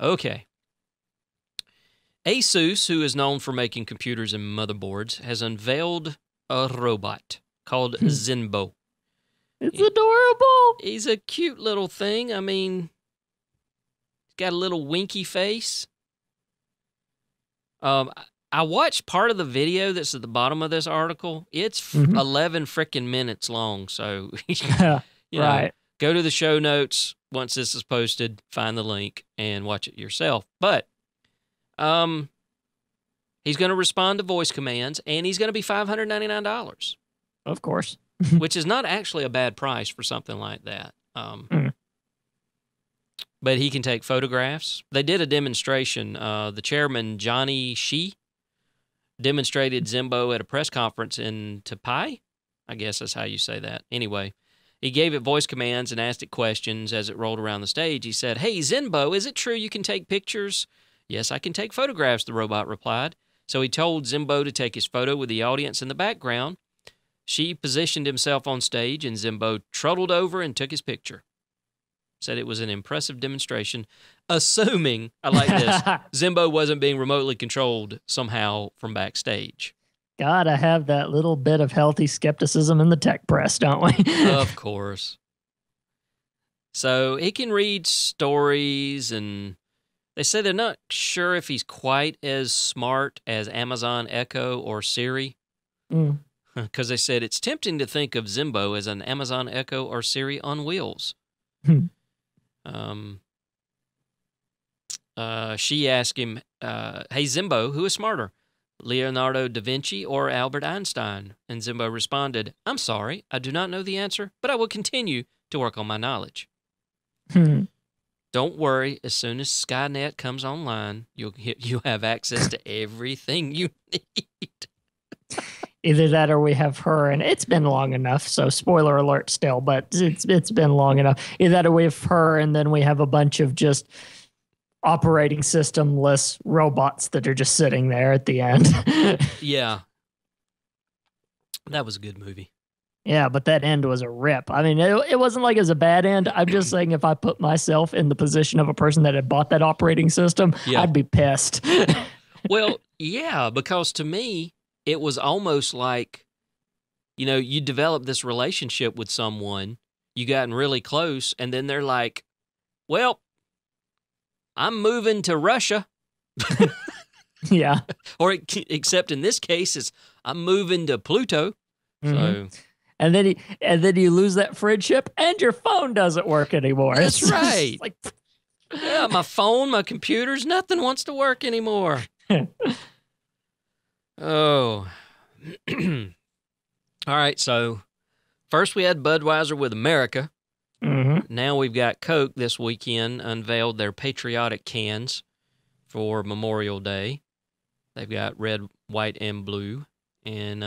Okay. ASUS, who is known for making computers and motherboards, has unveiled a robot called Zenbo. It's adorable. He's a cute little thing. I mean, he's got a little winky face. I watched part of the video that's at the bottom of this article. It's 11 freaking minutes long. So, go to the show notes once this is posted, find the link, and watch it yourself. But he's going to respond to voice commands, and he's going to be $599. Of course. Which is not actually a bad price for something like that. But he can take photographs. They did a demonstration. The chairman, Johnny Shi, demonstrated Zenbo at a press conference in Taipei. I guess that's how you say that. Anyway, he gave it voice commands and asked it questions as it rolled around the stage. He said, hey, Zenbo, is it true you can take pictures? Yes, I can take photographs, the robot replied. So he told Zenbo to take his photo with the audience in the background. She positioned himself on stage, and Zenbo trundled over and took his picture. Said it was an impressive demonstration, assuming, I like this, Zenbo wasn't being remotely controlled somehow from backstage. Gotta have that little bit of healthy skepticism in the tech press, don't we? Of course. So he can read stories, and they say they're not sure if he's quite as smart as Amazon Echo or Siri. Mm. Because they said it's tempting to think of Zenbo as an Amazon Echo or Siri on wheels. Hmm. She asked him, hey, Zenbo, who is smarter, Leonardo da Vinci or Albert Einstein? And Zenbo responded, I'm sorry, I do not know the answer, but I will continue to work on my knowledge. Hmm. Don't worry, as soon as Skynet comes online, you'll have access to everything you need. Either that or we have her, and it's been long enough, so spoiler alert still, but it's been long enough. Either that or we have her, and then we have a bunch of just operating system-less robots that are just sitting there at the end. Yeah. That was a good movie. Yeah, but that end was a rip. I mean, it wasn't like it was a bad end. I'm just saying if I put myself in the position of a person that had bought that operating system, yeah, I'd be pissed. Well, yeah, because to me, it was almost like, you know, you develop this relationship with someone, you gotten really close, and then they're like, well, I'm moving to Russia. Yeah. Or except in this case, it's I'm moving to Pluto. Mm-hmm. So, and then you lose that friendship and your phone doesn't work anymore. That's right. Like, yeah, my phone, my computers, nothing wants to work anymore. Oh. All right, so first we had Budweiser with America. Mm-hmm. Now we've got Coke this weekend unveiled their patriotic cans for Memorial Day. They've got red, white, and blue. And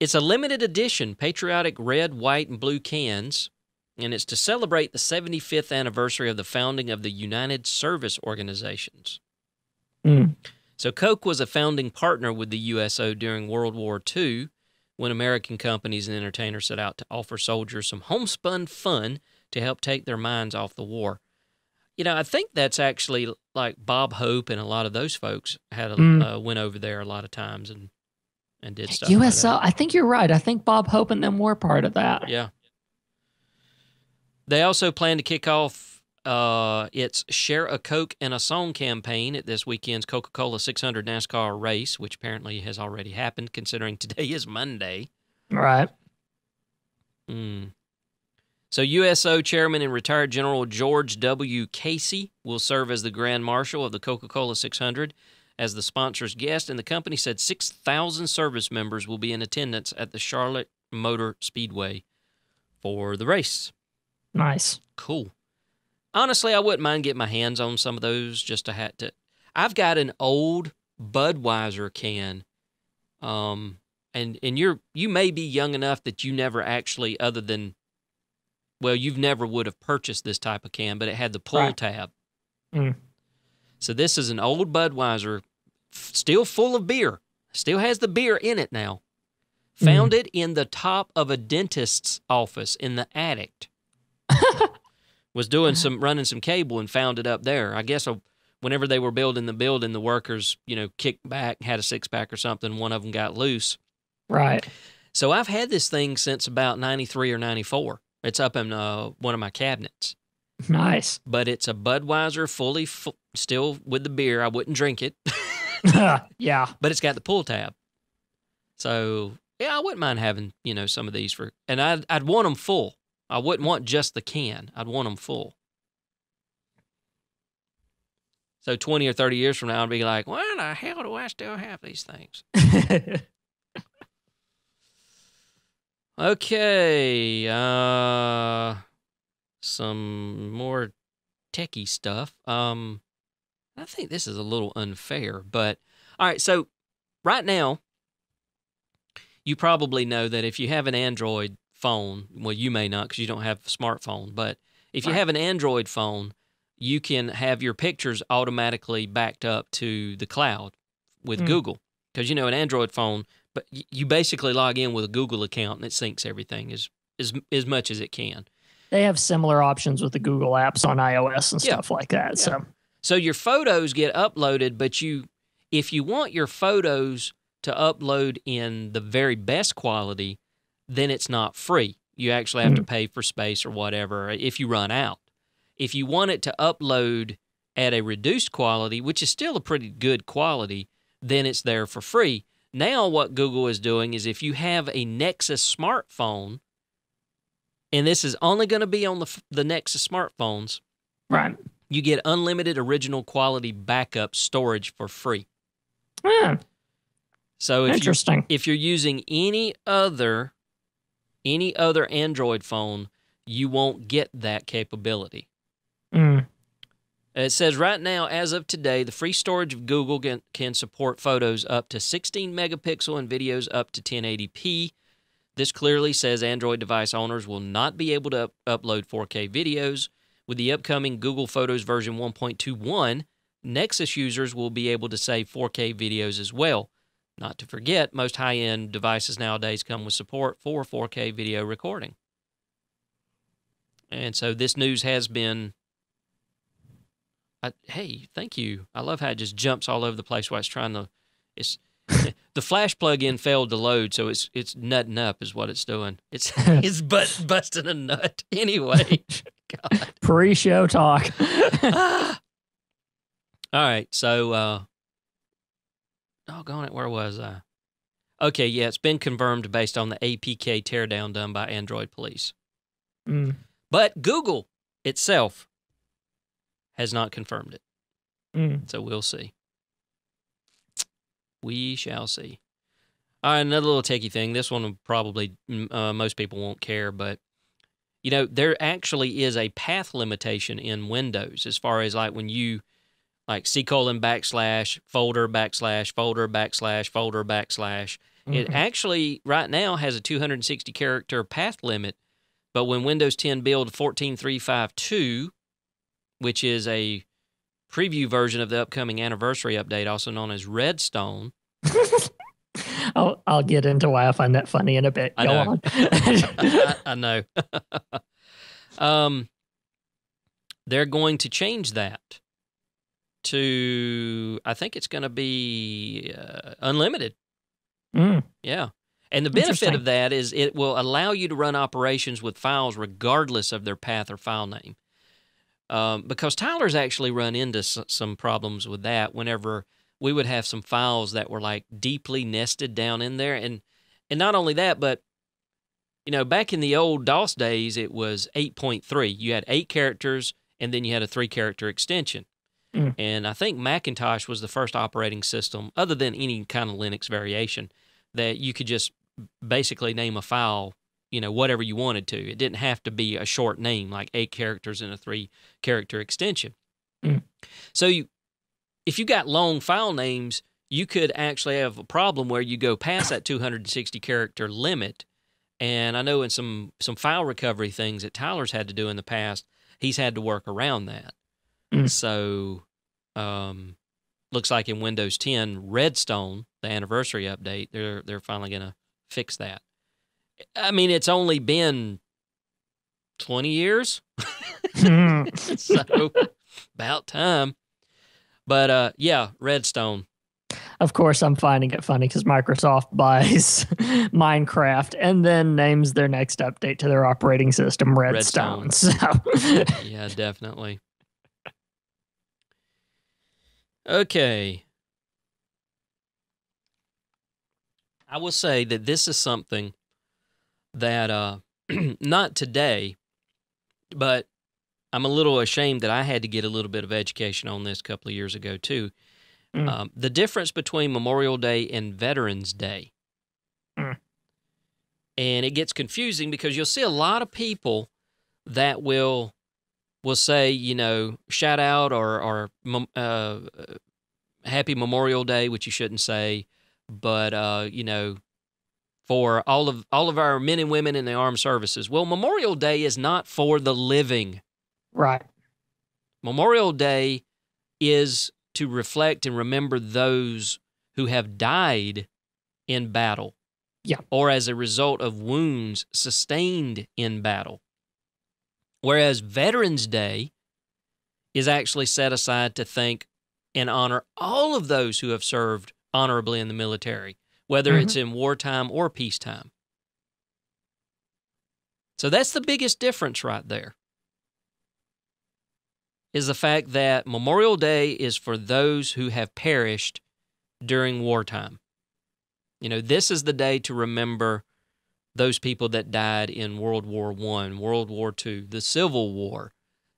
it's a limited edition patriotic red, white, and blue cans, and it's to celebrate the 75th anniversary of the founding of the United Service Organizations. Mm. So Coke was a founding partner with the USO during World War II when American companies and entertainers set out to offer soldiers some homespun fun to help take their minds off the war. You know, I think that's actually like Bob Hope and a lot of those folks had went over there a lot of times and did stuff. USO, like that. I think you're right. I think Bob Hope and them were part of that. Yeah. They also plan to kick off it's Share a Coke and a Song campaign at this weekend's Coca-Cola 600 NASCAR race, which apparently has already happened, considering today is Monday. Right. Mm. So USO Chairman and retired General George W. Casey will serve as the Grand Marshal of the Coca-Cola 600 as the sponsor's guest, and the company said 6,000 service members will be in attendance at the Charlotte Motor Speedway for the race. Nice. Cool. Honestly, I wouldn't mind getting my hands on some of those just to have to. I've got an old Budweiser can, and you may be young enough that you never actually, other than, well, you've never would have purchased this type of can, but it had the pull right tab. Mm. So this is an old Budweiser, still full of beer, still has the beer in it now. Found it in the top of a dentist's office in the attic. Was doing running some cable and found it up there. I guess whenever they were building the building, the workers, you know, kicked back, had a six-pack or something. One of them got loose. Right. So I've had this thing since about 93 or 94. It's up in one of my cabinets. Nice. But it's a Budweiser still with the beer. I wouldn't drink it. Yeah. But it's got the pull tab. So, yeah, I wouldn't mind having, you know, some of these for, and I'd want them full. I wouldn't want just the can. I'd want them full. So 20 or 30 years from now, I'd be like, why the hell do I still have these things? Okay. Some more techie stuff. I think this is a little unfair, but all right. So right now, you probably know that if you have an Android phone, well, you may not because you don't have a smartphone, but if you have an Android phone, you can have your pictures automatically backed up to the cloud with Google. Because, you know, an Android phone, but you basically log in with a Google account and it syncs everything as much as it can. They have similar options with the Google apps on iOS and stuff like that. Yeah. So your photos get uploaded, but if you want your photos to upload in the very best quality, then it's not free. You actually have to pay for space or whatever if you run out. If you want it to upload at a reduced quality, which is still a pretty good quality, then it's there for free. Now what Google is doing is if you have a Nexus smartphone, and this is only going to be on the Nexus smartphones, right? You get unlimited original quality backup storage for free. So if you're using any other Android phone, you won't get that capability. It says right now, as of today, the free storage of Google can support photos up to 16 megapixel and videos up to 1080p. This clearly says Android device owners will not be able to upload 4K videos. With the upcoming Google Photos version 1.21, Nexus users will be able to save 4K videos as well. Not to forget, most high-end devices nowadays come with support for 4K video recording. And so this news has been... hey, thank you. I love how it just jumps all over the place while it's trying to... The Flash plug-in failed to load, so it's nutting up is what it's doing. It's busting a nut anyway. God. Pre-show talk. All right, so... doggone it, where was I? Okay, yeah, it's been confirmed based on the APK teardown done by Android police. But Google itself has not confirmed it. So we'll see. We shall see. All right, another little techie thing. This one will probably most people won't care, but, you know, there actually is a path limitation in Windows as far as, like, when you... like C:\, folder \, folder \, folder \. It actually right now has a 260 character path limit, but when Windows 10 build 14.352, which is a preview version of the upcoming anniversary update, also known as Redstone. I'll get into why I find that funny in a bit. Go on. I know. They're going to change that to, I think it's going to be unlimited. Yeah. And the benefit of that is it will allow you to run operations with files regardless of their path or file name. Because Tyler's actually run into some problems with that whenever we would have some files that were, like, deeply nested down in there. And not only that, but, you know, back in the old DOS days, it was 8.3. You had 8 characters, and then you had a 3-character extension. And I think Macintosh was the first operating system, other than any kind of Linux variation, that you could just basically name a file, you know, whatever you wanted to. It didn't have to be a short name, like 8 characters and a 3-character extension. So if you got long file names, you could actually have a problem where you go past that 260-character limit. And I know in some file recovery things that Tyler's had to do in the past, he's had to work around that. So, looks like in Windows 10 Redstone, the anniversary update, they're finally going to fix that. I mean, it's only been 20 years, so about time. But yeah, Redstone. Of course, I'm finding it funny because Microsoft buys Minecraft and then names their next update to their operating system Redstone. So. Yeah, definitely. Okay. I will say that this is something that, not today, but I'm a little ashamed that I had to get a little bit of education on this a couple of years ago, too. The difference between Memorial Day and Veterans Day. And it gets confusing because you'll see a lot of people that will say, you know, shout out or happy Memorial Day, which you shouldn't say, but, you know, for all of our men and women in the armed services. Well, Memorial Day is not for the living. Right. Memorial Day is to reflect and remember those who have died in battle, yeah, or as a result of wounds sustained in battle. Whereas Veterans Day is actually set aside to thank and honor all of those who have served honorably in the military, whether it's in wartime or peacetime. So that's the biggest difference right there, is the fact that Memorial Day is for those who have perished during wartime. You know, this is the day to remember those people that died in World War I, World War II, the Civil War,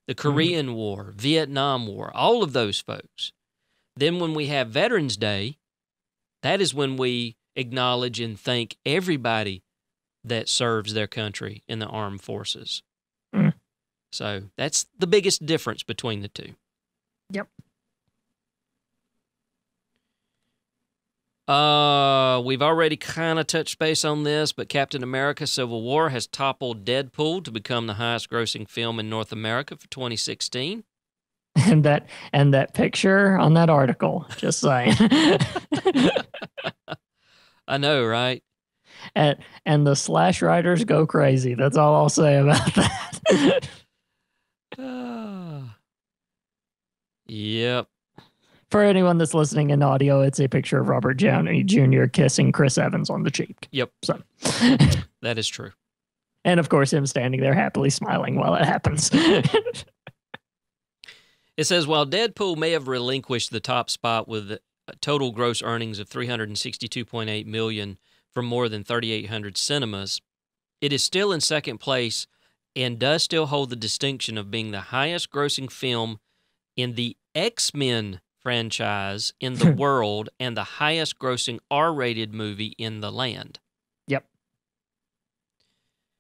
the Korean War, Vietnam War, all of those folks. Then when we have Veterans Day, that is when we acknowledge and thank everybody that serves their country in the armed forces. So that's the biggest difference between the two. Yep. We've already kind of touched base on this, but Captain America: Civil War has toppled Deadpool to become the highest-grossing film in North America for 2016. And that picture on that article, just saying. I know, right? And the slash writers go crazy. That's all I'll say about that. Yep. For anyone that's listening in audio, it's a picture of Robert Downey Jr. kissing Chris Evans on the cheek. Yep. So that is true. And of course, him standing there happily smiling while it happens. It says, while Deadpool may have relinquished the top spot with total gross earnings of $362.8 million from more than 3,800 cinemas, it is still in second place and does still hold the distinction of being the highest-grossing film in the X-Men franchise in the world and the highest-grossing R-rated movie in the land. Yep.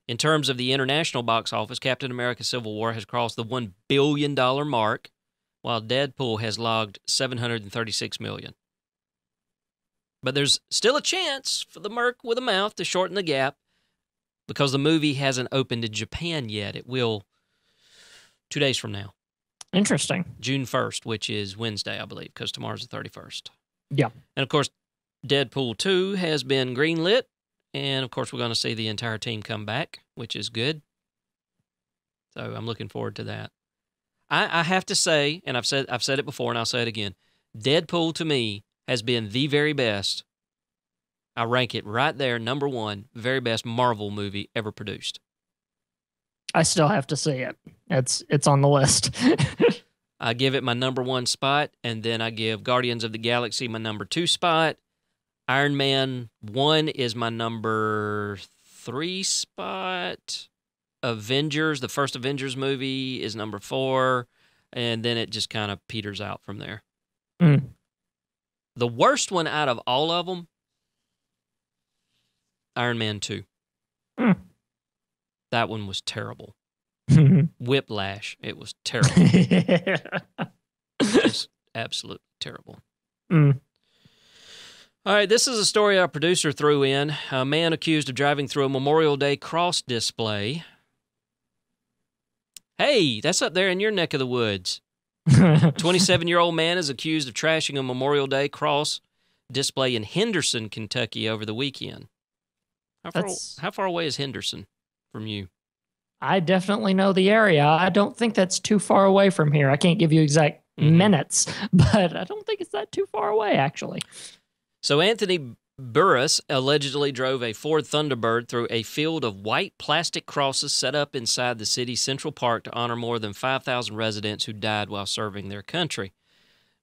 In terms of the international box office, Captain America: Civil War has crossed the $1 billion mark, while Deadpool has logged $736 million. But there's still a chance for the Merc with a Mouth to shorten the gap because the movie hasn't opened in Japan yet. It will 2 days from now. Interesting. June 1st, which is Wednesday, I believe, because tomorrow's the 31st. Yeah. And, of course, Deadpool 2 has been greenlit. And, of course, we're going to see the entire team come back, which is good. So I'm looking forward to that. I have to say, and I've said it before and I'll say it again, Deadpool to me has been the very best. I rank it right there, number one, very best Marvel movie ever produced. I still have to see it. It's on the list. I give it my number one spot, and then I give Guardians of the Galaxy my number two spot. Iron Man 1 is my number three spot. Avengers, the first Avengers movie, is number four, and then it just kind of peters out from there. Mm. The worst one out of all of them, Iron Man 2. Mm. That one was terrible. Whiplash, it was terrible. Just absolutely terrible. Mm. All right, this is a story our producer threw in. A man accused of driving through a Memorial Day cross display. Hey, that's up there in your neck of the woods. 27-year-old man is accused of trashing a Memorial Day cross display in Henderson, Kentucky over the weekend. How far away is Henderson from you? I definitely know the area. I don't think that's too far away from here. I can't give you exact minutes, but I don't think it's that too far away, actually. So Anthony Burris allegedly drove a Ford Thunderbird through a field of white plastic crosses set up inside the city's Central Park to honor more than 5,000 residents who died while serving their country.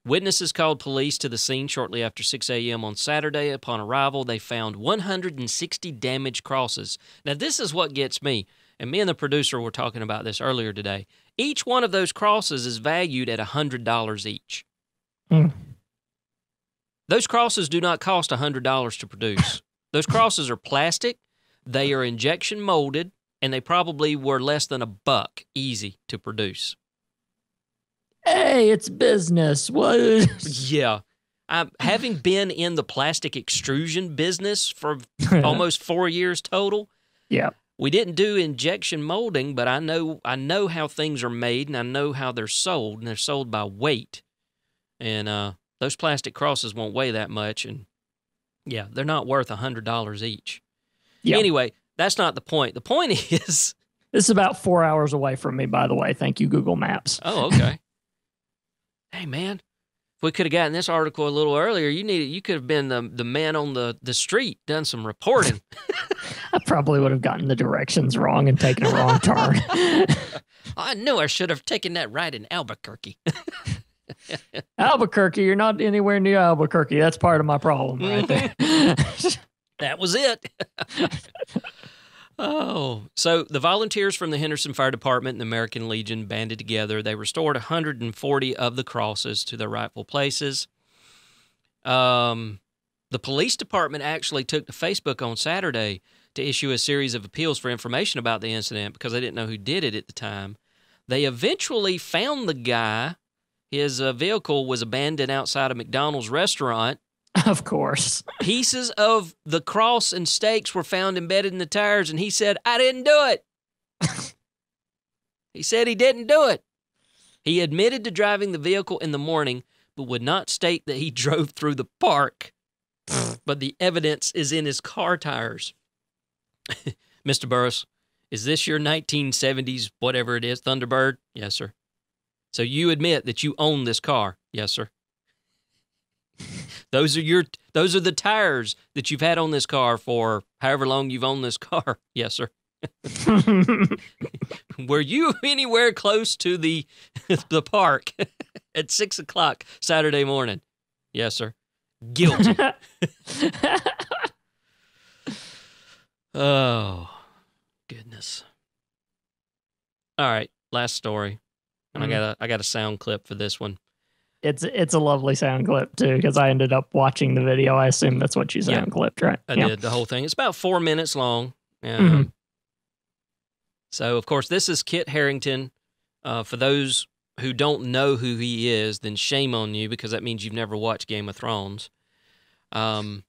Witnesses called police to the scene shortly after 6 a.m. on Saturday. Upon arrival, they found 160 damaged crosses. Now, this is what gets me, and me and the producer were talking about this earlier today. Each one of those crosses is valued at $100 each. Mm. Those crosses do not cost $100 to produce. Those crosses are plastic, they are injection molded, and they probably were less than $1 easy to produce. Hey, it's business. What? Yeah. Having been in the plastic extrusion business for almost 4 years total, yeah, We didn't do injection molding, but I know how things are made, and I know how they're sold, and they're sold by weight. And those plastic crosses won't weigh that much, and yeah, they're not worth $100 each. Yep. Anyway, that's not the point. The point is... This is about 4 hours away from me, by the way. Thank you, Google Maps. Oh, okay. Hey, man, if we could have gotten this article a little earlier, you could have been the man on the street, done some reporting. I probably would have gotten the directions wrong and taken a wrong turn. I knew I should have taken that right in Albuquerque. Albuquerque, you're not anywhere near Albuquerque. That's part of my problem right there. That was it. Oh, so the volunteers from the Henderson Fire Department and the American Legion banded together. They restored 140 of the crosses to their rightful places. The police department actually took to Facebook on Saturday to issue a series of appeals for information about the incident because they didn't know who did it at the time. They eventually found the guy. His vehicle was abandoned outside a McDonald's restaurant. Of course. Pieces of the cross and stakes were found embedded in the tires, and he said, I didn't do it. He said he didn't do it. He admitted to driving the vehicle in the morning, but would not state that he drove through the park. But the evidence is in his car tires. Mr. Burris, is this your 1970s, whatever it is, Thunderbird? Yes, sir. So you admit that you own this car. Yes, sir. Those are the tires that you've had on this car for however long you've owned this car. Yes, sir. Were you anywhere close to the park at 6 o'clock Saturday morning? Yes, sir. Guilty. Oh, goodness. All right, last story. And I got a sound clip for this one. It's a lovely sound clip too, because I ended up watching the video. I assume that's what you sound clipped, right? I did the whole thing. It's about 4 minutes long. So of course this is Kit Harington. For those who don't know who he is, then shame on you, because that means you've never watched Game of Thrones. I've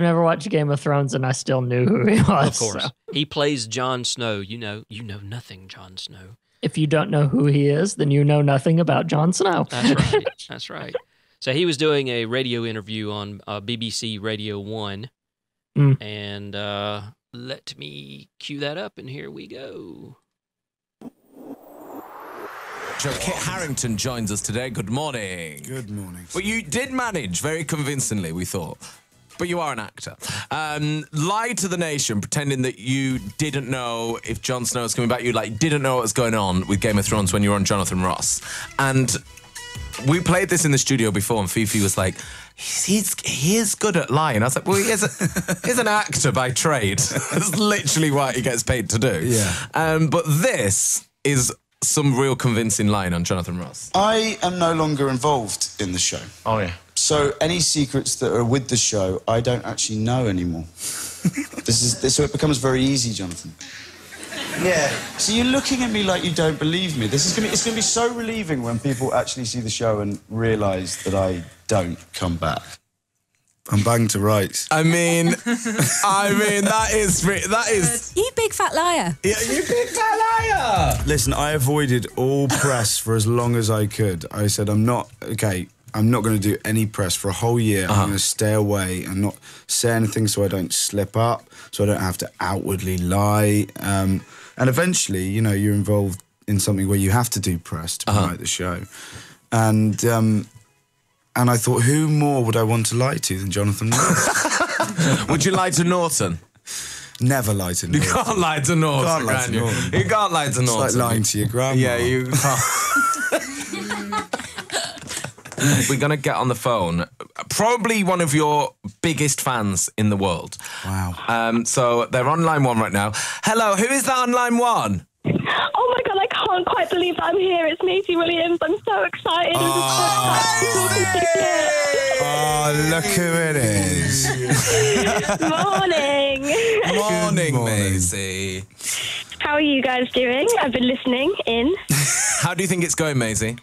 never watched Game of Thrones, and I still knew who he was. Of course, so. He plays Jon Snow. You know nothing, Jon Snow. If you don't know who he is, then you know nothing about Jon Snow. That's right. That's right. So he was doing a radio interview on BBC Radio 1. And let me cue that up, and here we go. So Kit Harington joins us today. Good morning. Good morning. Well, you did manage very convincingly, we thought. But you are an actor. Lied to the nation, pretending that you didn't know if Jon Snow was coming back. You didn't know what was going on with Game of Thrones when you were on Jonathan Ross. And we played this in the studio before, and Fifi was like, he is good at lying. I was like, well, he's an actor by trade. That's literally what he gets paid to do. Yeah. But this is some real convincing line on Jonathan Ross. I am no longer involved in the show. Oh, yeah. So any secrets that are with the show, I don't actually know anymore. So it becomes very easy, Jonathan. Yeah. So you're looking at me like you don't believe me. It's going to be so relieving when people actually see the show and realise that I don't come back. I'm banged to rights. I mean, that is. You big fat liar. Yeah, you big fat liar. Listen, I avoided all press for as long as I could. I said, I'm not going to do any press for a whole year. I'm going to stay away and not say anything so I don't slip up, so I don't have to outwardly lie. And eventually, you know, you're involved in something where you have to do press to promote the show. And I thought, who more would I want to lie to than Jonathan Norton? Would you lie to Norton? Never lie to Norton. You can't lie to Norton. You can't lie to Norton. It's like lying to your grandma. Yeah, you can't. We're going to get on the phone. Probably one of your biggest fans in the world. Wow. So they're on line one right now. Hello, who is that on line one? Oh, my God, I can't quite believe I'm here. It's Maisie Williams. I'm so excited. Oh, look who it is. Morning. Morning, Maisie. How are you guys doing? I've been listening in. How do you think it's going, Maisie?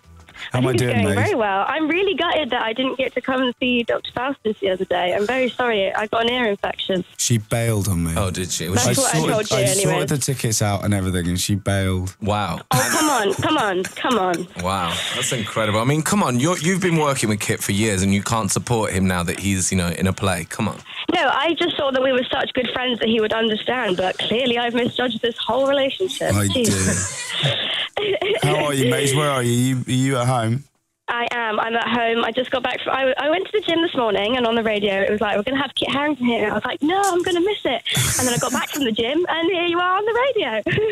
How am I doing, Maze? Very well. I'm really gutted that I didn't get to come and see Dr. Faustus the other day. I'm very sorry. I got an ear infection. She bailed on me. Oh, did she? I sorted the tickets out and everything, and she bailed. Wow. Oh, come on. Wow, that's incredible. I mean, come on. You've been working with Kit for years, and you can't support him now that he's, in a play. Come on. No, I just thought that we were such good friends that he would understand, but clearly I've misjudged this whole relationship. I did. How are you, Maze? Where are you? Are you at home? I am. I'm at home. I just got back from... I went to the gym this morning, and on the radio it was like, we're going to have Kit Harington here. And I was like, no, I'm going to miss it. And then I got back from the gym, and here you are on the radio.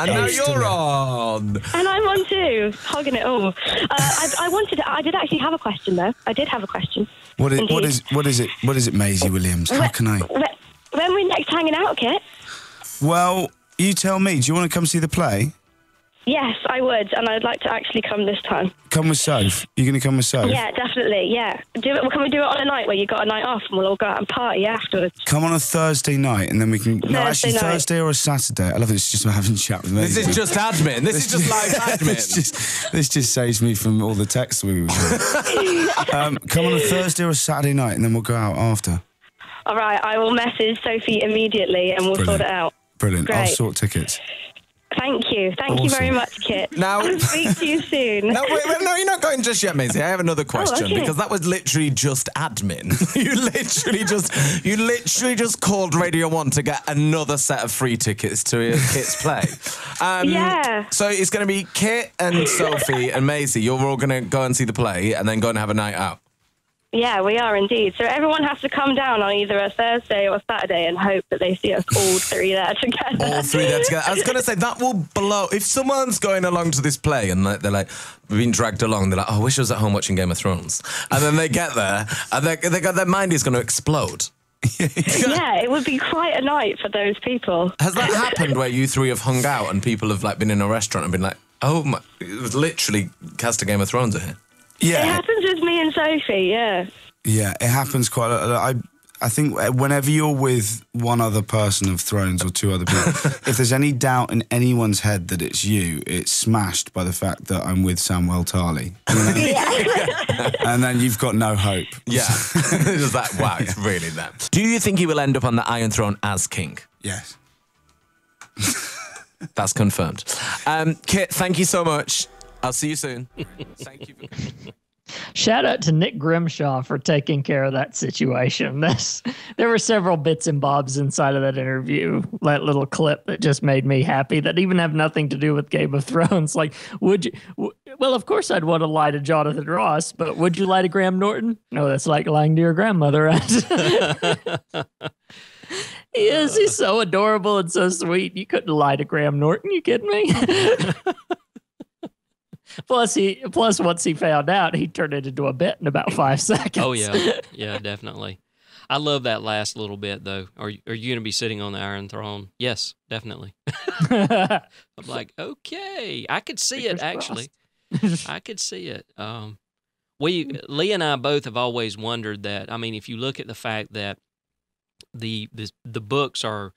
And now you're on. And I'm on too. Hogging it all. I did actually have a question, though. I did have a question. What is it, Maisie Williams? How can I... When we're next hanging out, Kit? Well, you tell me. Do you want to come see the play? Yes, I would, and I'd like to actually come this time. Come with Soph? You're going to come with Soph? Yeah, definitely, yeah. Can we do it on a night where you got a night off and we'll all go out and party afterwards? Come on a Thursday night and then we can... Thursday or a Saturday. I love it, it's just having a chat with me. This is just admin. This is just live admin. This just saves me from all the texts we were doing. Come on a Thursday or a Saturday night and then we'll go out after. All right, I will message Sophie immediately and we'll sort it out. Brilliant, great. I'll sort tickets. Thank you very much, Kit. Now, I'll speak to you soon. No, you're not going just yet, Maisie. I have another question, because that was literally just admin. You literally just called Radio 1 to get another set of free tickets to Kit's play. Yeah. So it's going to be Kit and Sophie and Maisie. You're all going to go and see the play and then go and have a night out. Yeah, we are indeed. So everyone has to come down on either a Thursday or a Saturday and hope that they see us all three there together. All three there together. I was going to say, that will blow. If someone's going along to this play and they're like, we've been dragged along, they're like, oh, I wish I was at home watching Game of Thrones. And then they get there and their mind is going to explode. Yeah, it would be quite a night for those people. Has that happened where you three have hung out and people have like been in a restaurant and been like, oh, my, it was literally cast a Game of Thrones in here? Yeah. It happens with me and Sophie, yeah. Yeah, it happens quite a lot. I think whenever you're with one other person of Thrones or two other people, if there's any doubt in anyone's head that it's you, it's smashed by the fact that I'm with Samwell Tarly. And then you've got no hope. Yeah. It's like, wow, it's really that. Do you think he will end up on the Iron Throne as king? Yes. That's confirmed. Kit, thank you so much. I'll see you soon. Thank you. Shout out to Nick Grimshaw for taking care of that situation. There were several bits and bobs inside of that interview, that little clip that just made me happy, that even have nothing to do with Game of Thrones. Like, would you... Well, of course I'd want to lie to Jonathan Ross, but would you lie to Graham Norton? No, that's like lying to your grandmother, right? He is. He's so adorable and so sweet. You couldn't lie to Graham Norton. You kidding me? Plus, once he found out, he turned it into a bit in about 5 seconds. Oh, yeah. Yeah, definitely. I love that last little bit, though. Are you going to be sitting on the Iron Throne? Yes, definitely. I'm like, okay. I could see it, actually. I could see it. Lee and I both have always wondered that. I mean, if you look at the fact that the books are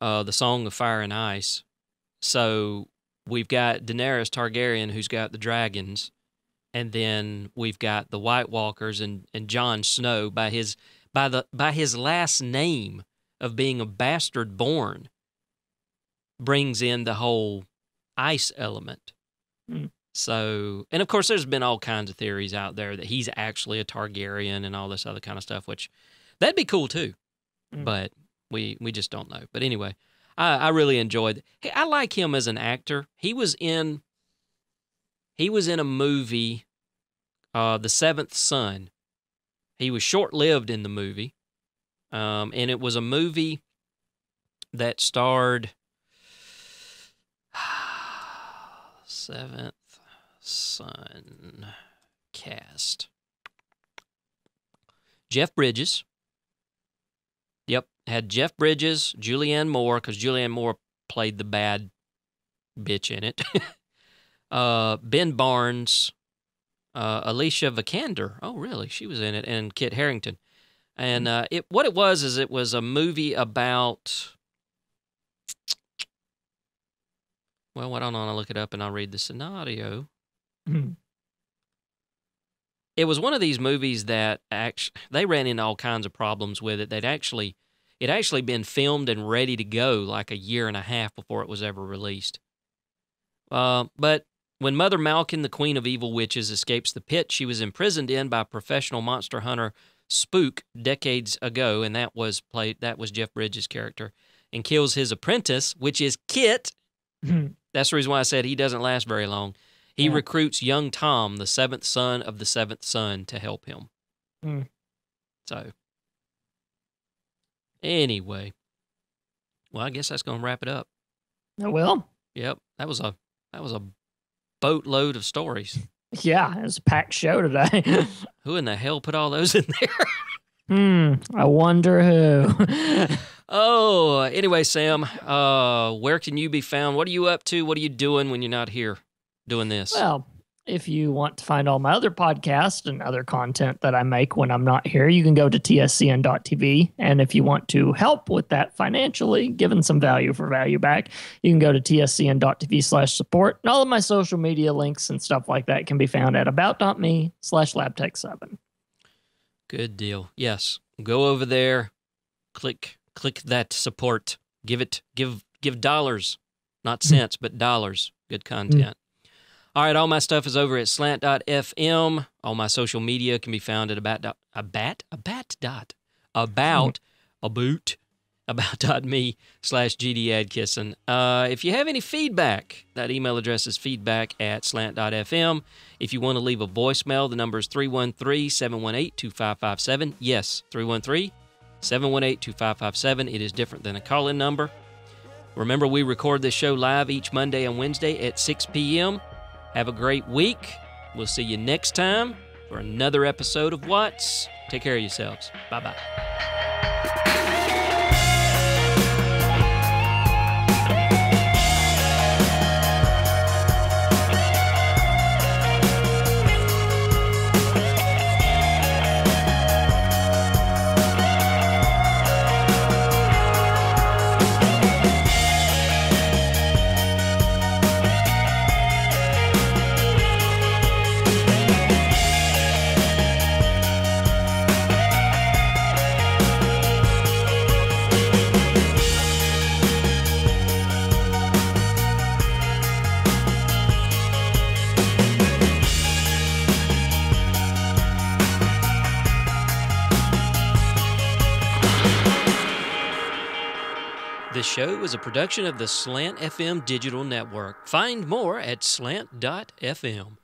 the Song of Fire and Ice, so... We've got Daenerys Targaryen, who's got the dragons, and then we've got the White Walkers and Jon Snow by his last name of being a bastard born brings in the whole ice element. Mm. So, and of course, there's been all kinds of theories out there that he's actually a Targaryen and all this other kind of stuff, which that'd be cool too, but we just don't know. But anyway. I really enjoyed it. Hey, I like him as an actor. He was in a movie, The Seventh Son. He was short-lived in the movie, and it was a movie that starred Seventh Son cast. Jeff Bridges. Yep, had Jeff Bridges, Julianne Moore, because Julianne Moore played the bad bitch in it. Ben Barnes, Alicia Vikander. Oh, really? She was in it, and Kit Harington. And it was a movie about. Well, why don't I look it up and I'll read the scenario. It was one of these movies that they ran into all kinds of problems with it. It had actually been filmed and ready to go like a year and a half before it was ever released. But when Mother Malkin, the queen of evil witches, escapes the pit she was imprisoned in by professional monster hunter Spook decades ago, and that was Jeff Bridges' character, and kills his apprentice, which is Kit. That's the reason why I said he doesn't last very long. He recruits young Tom, the seventh son of the seventh son, to help him. Mm. So, anyway. Well, I guess that's going to wrap it up. Oh, well. Yep. That was a boatload of stories. Yeah, it was a packed show today. Who in the hell put all those in there? I wonder who. Oh, anyway, Sam, where can you be found? What are you up to? What are you doing when you're not here? Doing this. Well, if you want to find all my other podcasts and other content that I make when I'm not here, you can go to tscn.tv. And if you want to help with that financially, given some value for value back, you can go to tscn.tv/support. And all of my social media links and stuff like that can be found at about.me/labtech7. Good deal. Yes. Go over there. Click that support. Give dollars, not cents, but dollars. Good content. All right, all my stuff is over at slant.fm. All my social media can be found at about.me/gdadkissin. If you have any feedback, that email address is feedback@slant.fm. If you want to leave a voicemail, the number is 313-718-2557. Yes, 313-718-2557. It is different than a call-in number. Remember, we record this show live each Monday and Wednesday at 6 p.m., Have a great week. We'll see you next time for another episode of What's. Take care of yourselves. Bye-bye. This show is a production of the Slant FM Digital Network. Find more at slant.fm.